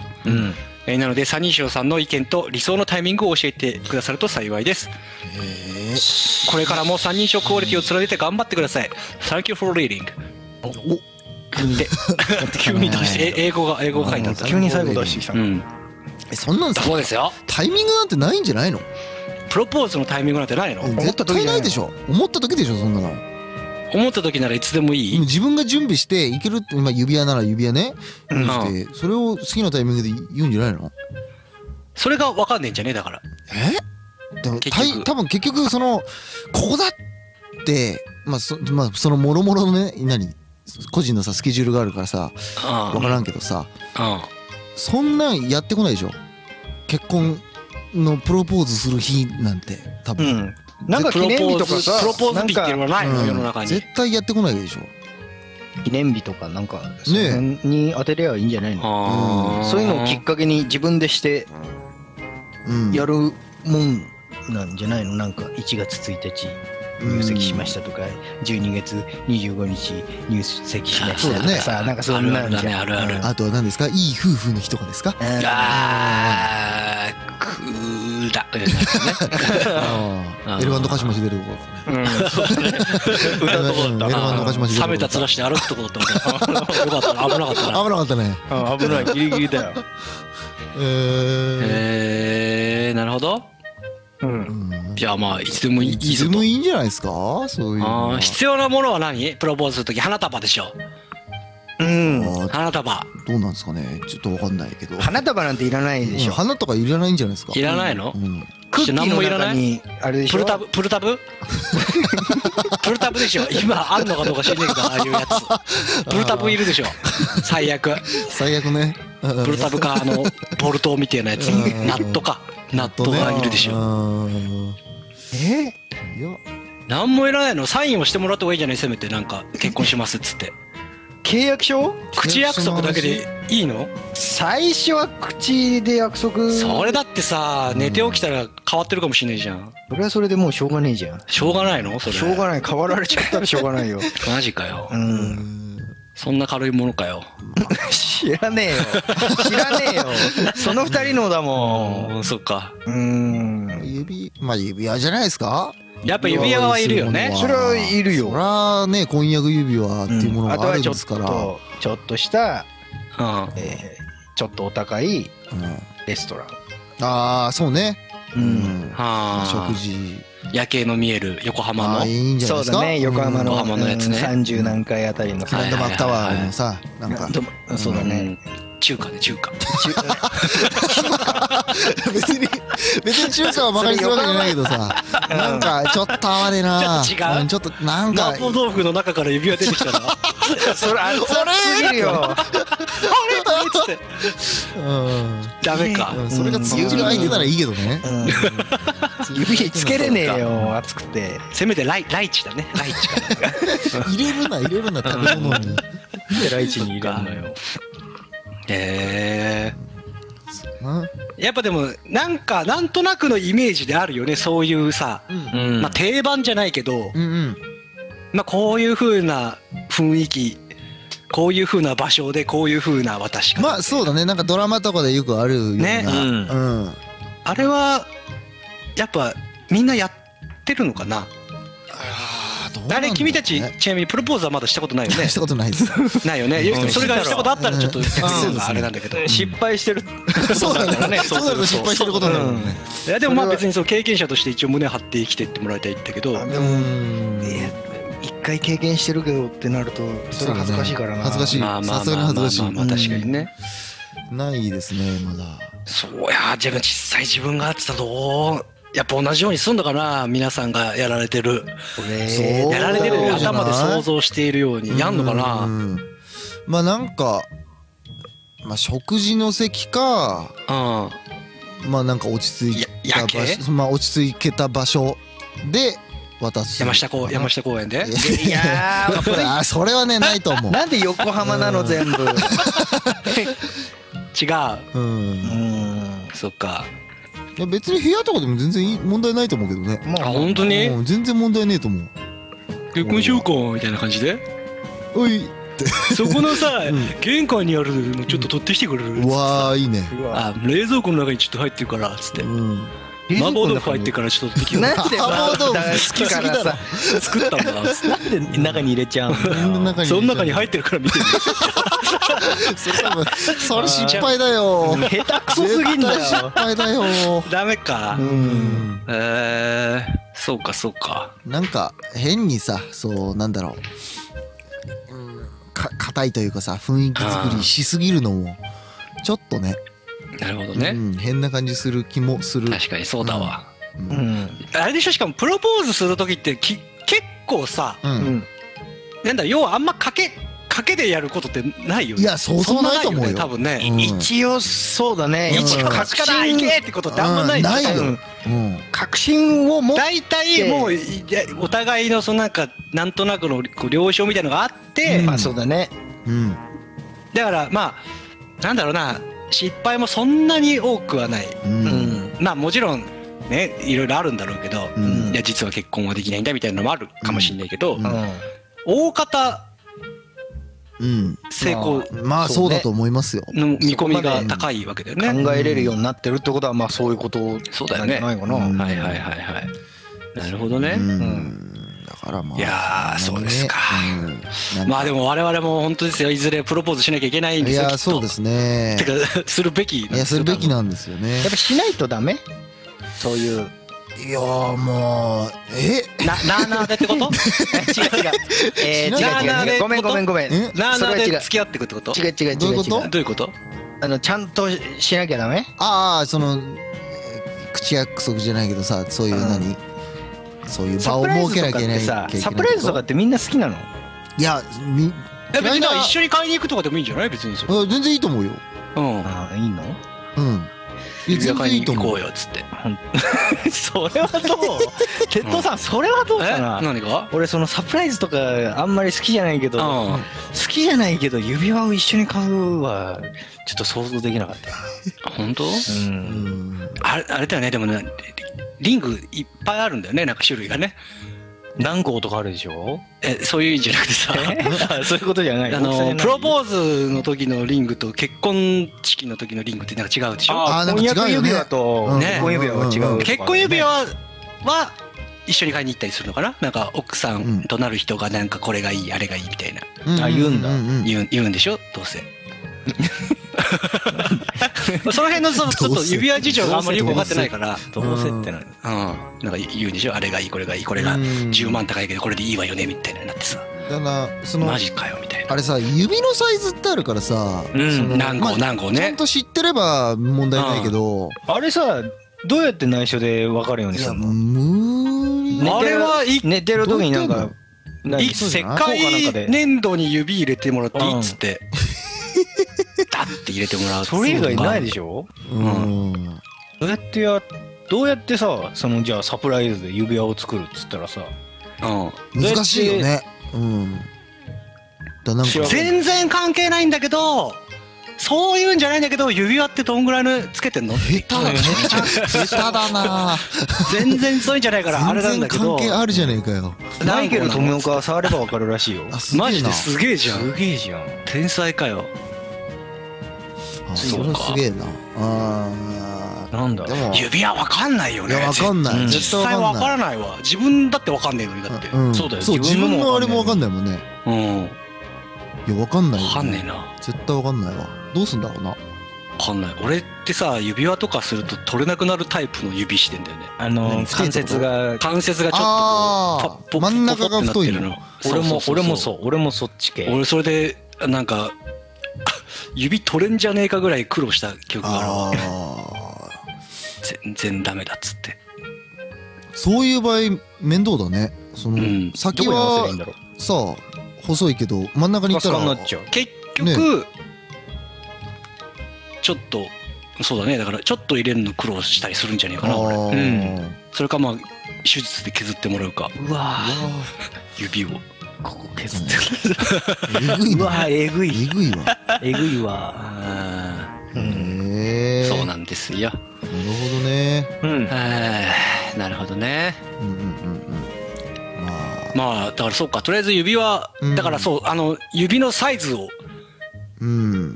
うん、なのでサニーショーさんの意見と理想のタイミングを教えてくださると幸いです。これからも三人称クオリティを貫いて頑張ってください。Thank you for reading。で、急に出して英語が書いてあった。急に最後出してきた。そんなんさ、そうですよ。タイミングなんてないんじゃないの？プロポーズのタイミングなんてないの？絶対ないでしょ。思った時でしょそんなの。思った時ならいつでもいい。自分が準備していけるって、まあ、指輪なら指輪ね、してそれを好きなタイミングで言うんじゃないの？それが分かんねえんじゃねえだから。多分結局そのここだってまあそのもろもろのね何個人のさスケジュールがあるからさ分からんけどさ、そんなんやってこないでしょ結婚のプロポーズする日なんて多分。なんか記念日とかさ、プロポーズ日っていうのはないの世の中に。絶対やってこないでしょ。記念日とかなんかその辺に当てればいいんじゃないの？そういうのをきっかけに自分でしてやるもんなんじゃないの？なんか1月1日入籍しましたとか、12月25日入籍しましたとかさ、なんかそういうのあるじゃん。あるある。あとは何ですか？いい夫婦の日とかですか？ああ、エレバントカシマシ出るとこだったね。歌のとこだった。エレバントカシマシ出るとこだった。冷めた面して歩くとこだった。よかった。危なかった。危なかったね。危ない。ギリギリだよ。なるほど。うん。じゃやまあいつでもいいぞと。いつでもいいんじゃないですか、そういうの。あ、必要なものは何？プロポーズするとき花束でしょ。うん、花束。どうなんですかね、ちょっとわかんないけど。花束なんていらないでしょ。花束いらないんじゃないですか。いらないの？クッキーの中にあれでしょ。プルタブ、プルタブ？プルタブでしょ。今あるのかどうか知んねえけど、ああいうやつ。プルタブいるでしょ。最悪。最悪ね。プルタブかあのボルトみたいなやつ、ナットか、ナットがいるでしょ。いや、何もいらないの。サインをしてもらった方がいいじゃない、せめてなんか結婚しますっつって。契約書？口約束だけでいいの？最初は口で約束。それだってさ、寝て起きたら変わってるかもしれないじゃん。それはそれでもうしょうがねえじゃん。しょうがないの？それ。しょうがない。変わられちゃったらしょうがないよ。マジかよ。そんな軽いものかよ。知らねえよ。知らねえよ。その二人のだもん。そっか。まあ指輪じゃないですか。やっぱ指輪はいるよね。それはいるよ。そらね、婚約指輪っていうものがあるんですから。あとはちょっとした、ちょっとお高いレストラン。ああ、そうね。食事。夜景の見える横浜の。そうだね、横浜のやつね。30何階あたりのサンドバックタワーのさ、なんか。そうだね。中華で中華。別に中華はバカにするわけじゃないけどさ、なんかちょっと合わねえな。ちょっとなんか麻婆豆腐の中から指輪出てきたな。それあれすぎるよ。あれっつって。ダメか。それが通じる相手ならいいけどね。指つけれねえよ、熱くて。せめてライチだね。ライチから。入れるな食べ物に。ライチに入れるのよ。やっぱでもなんかなんとなくのイメージであるよね、そういうさ、まあ定番じゃないけど、まあこういう風な雰囲気、こういう風な場所でこういう風な私か、まあそうだね、なんかドラマとかでよくあるようなね、あれはやっぱみんなやってるのかな。あれ君たちちなみにプロポーズはまだしたことないよね。したことないです。ないよね。それがしたことあったらちょっとあれなんだけど、失敗してる。そうだからね。そうだから失敗してることになるもんね。いやでもまあ別にそう経験者として一応胸張って生きてってもらいたいんだけど。でも一回経験してるけどってなるとそれは恥ずかしいからな。恥ずかしい。さすがに恥ずかしい。まあ確かにね。ないですねまだ。そうや、じゃあ実際自分があってたと。やっぱ同じようにすんのかな、皆さんがやられてる、やられてる頭で想像しているようにやんのかな。まあなんか、まあ、食事の席か、まあなんか落ち着けた場所で渡す。山下公園で。いやーそれはねないと思う。なんで横浜なの全部。違う。そっか。別に部屋とかでも全然問題ないと思うけどね。あ、本当に全然問題ねえと思う。結婚しようかみたいな感じで「おい」ってそこのさ玄関にあるのちょっと取ってきてくれる。うわーいいね。あ、冷蔵庫の中にちょっと入ってるからっつって、麻婆豆腐入ってからちょっと取ってきて。なんで麻婆豆腐好きすぎたら作ったんだなっつって、なんで中に入れちゃうの。その中に入ってるから見てる。それ失敗だよ。下手くそすぎんだよ。失敗だよ。ダメか。そうかそうか。なんか変にさ、そうなんだろう、硬いというかさ、雰囲気作りしすぎるのもちょっとね。なるほどね。変な感じする気もする。確かにそうだわ。あれでしょ、しかもプロポーズする時って結構さ、なんだ、要はあんま賭けでやることってないよね。いや、そうそうないと思うよ。多分ね。一応そうだね。一応勝ちからいけってことってあんまない。ないよ。確信を持って。大体もうお互いのそのなんかなんとなくの了承みたいのがあって。まあそうだね。だからまあなんだろうな、失敗もそんなに多くはない。まあもちろんね、いろいろあるんだろうけど、いや実は結婚はできないんだみたいなのもあるかもしれないけど、大方成功、まあそうだと思いますよ。見込みが高いわけだよね。考えれるようになってるってことはまあそういうことなんじゃないかな。はいはいはいはい。なるほどね。だからまあ、いやそうですか。まあでも我々も本当ですよ、いずれプロポーズしなきゃいけないんですよ。いやそうですね。てかするべきなんですよね。やっぱしないとダメ、そういう。いやーもうラーナーでってこと違うごめんラーナーで付き合ってくってこと違うどういうことちゃんとしなきゃダメ。ああその口約束じゃないけどさ、そういう何、そういう場を設けなきゃいけないサプライズとかってみんな好きなの？いや別に一緒に買いに行くとかでもいいんじゃない？別にそれ全然いいと思うよ。ああいいの？うん全然いいと思う。行こうよっつってそれはどう鉄道さん、それはどうかな。何か俺そのサプライズとかあんまり好きじゃないけど、指輪を一緒に買うはちょっと想像できなかった本当？あれだよね。でもねリングいっぱいあるんだよね、なんか種類がね。何個とかあるでしょ？そういう意味じゃなくてさそういうことじゃない。プロポーズの時のリングと結婚式の時のリングってなんか違うでしょ？婚約指輪と結婚指輪は違う。結婚指輪は一緒に買いに行ったりするのかな。なんか奥さんとなる人がなんかこれがいいあれがいいみたいな。あ言うんだ。言うんでしょどうせ。その辺のちょっと指輪事情があんまりよく分かってないから、どうせってなる。なんか言うんでしょ、あれがいいこれがいいこれが10万高いけどこれでいいわよねみたいななってさ。だからそのマジかよみたいな。あれさ指のサイズってあるからさ、何個ね。ちゃんと知ってれば問題ないけど。あれさどうやって内緒で分かるようにするの？あれは寝てる時になんか世界粘土に指入れてもらっていいっつって。ダッて入れてもらう。それ以外ないでしょ。どうやってさ、そのじゃあサプライズで指輪を作るっつったらさ、難しいよね。だなんか全然関係ないんだけど、そういうんじゃないんだけど、指輪ってどんぐらいのつけてんの？下手だな。全然そういうんじゃないからあれなんだけど。関係あるじゃないかよ。マイケル富岡触ればわかるらしいよ。マジですげえじゃん。すげえじゃん。天才かよ。それすげえな。なんだ。指輪わかんないよね。わかんない。実際わからないわ。自分だってわかんないのにだって。そうだよ。自分のあれもわかんないもんね。いやわかんない。わかんねえな。絶対わかんないわ。どうすんだろうな。わかんない。俺ってさ指輪とかすると取れなくなるタイプの指してんだよね。関節がちょっと真ん中が太いの。俺もそっち系。俺それでなんか。指取れんじゃねえかぐらい苦労した記憶があるわ全然ダメだっつって。そういう場合面倒だね。その先はさ細いけど真ん中にいったら結局ちょっとそうだね。だからちょっと入れるの苦労したりするんじゃねえかな俺。それかまあ手術で削ってもらうか。うわ指をここ削ってる。うわえぐいわ。そうなんですよ。なるほどね。なるほどね。まあだからそうか、とりあえず指輪だからそう、指のサイズを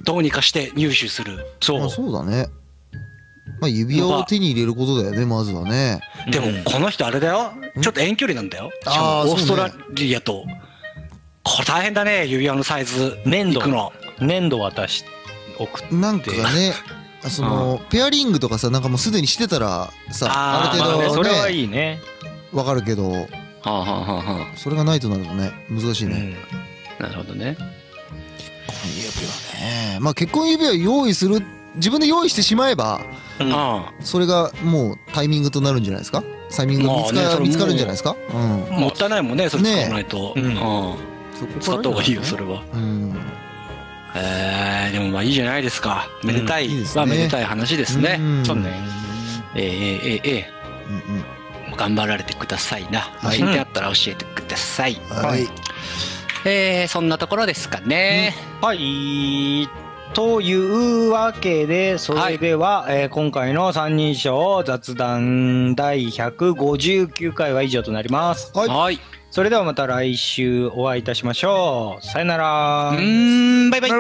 どうにかして入手する。そうだね。まあ指輪を手に入れることだよね、まずはね。でもこの人あれだよ、ちょっと遠距離なんだよ。オーストラリアと。これ大変だね、指輪のサイズ粘土渡し送ってなんかねそのペアリングとかさ、なんかもうすでにしてたらさある程度それはいいねわかるけど、それがないとなるとね難しいね。なるほどね。結婚指輪ね、まあ結婚指輪用意する自分で用意してしまえばそれがもうタイミングとなるんじゃないですか。タイミング見つかるんじゃないですか。もったいないもんねそれ使わないと。使った方がいいよそれは。でもまあいいじゃないですか。めでたいはめでたい話ですね。そうね。頑張られてくださいな。自信あったら教えてください。そんなところですかね。はい。というわけで、それでは、今回の三人称雑談第159回は以上となります。はい。それではまた来週お会いいたしましょう。さよなら。バイバイ。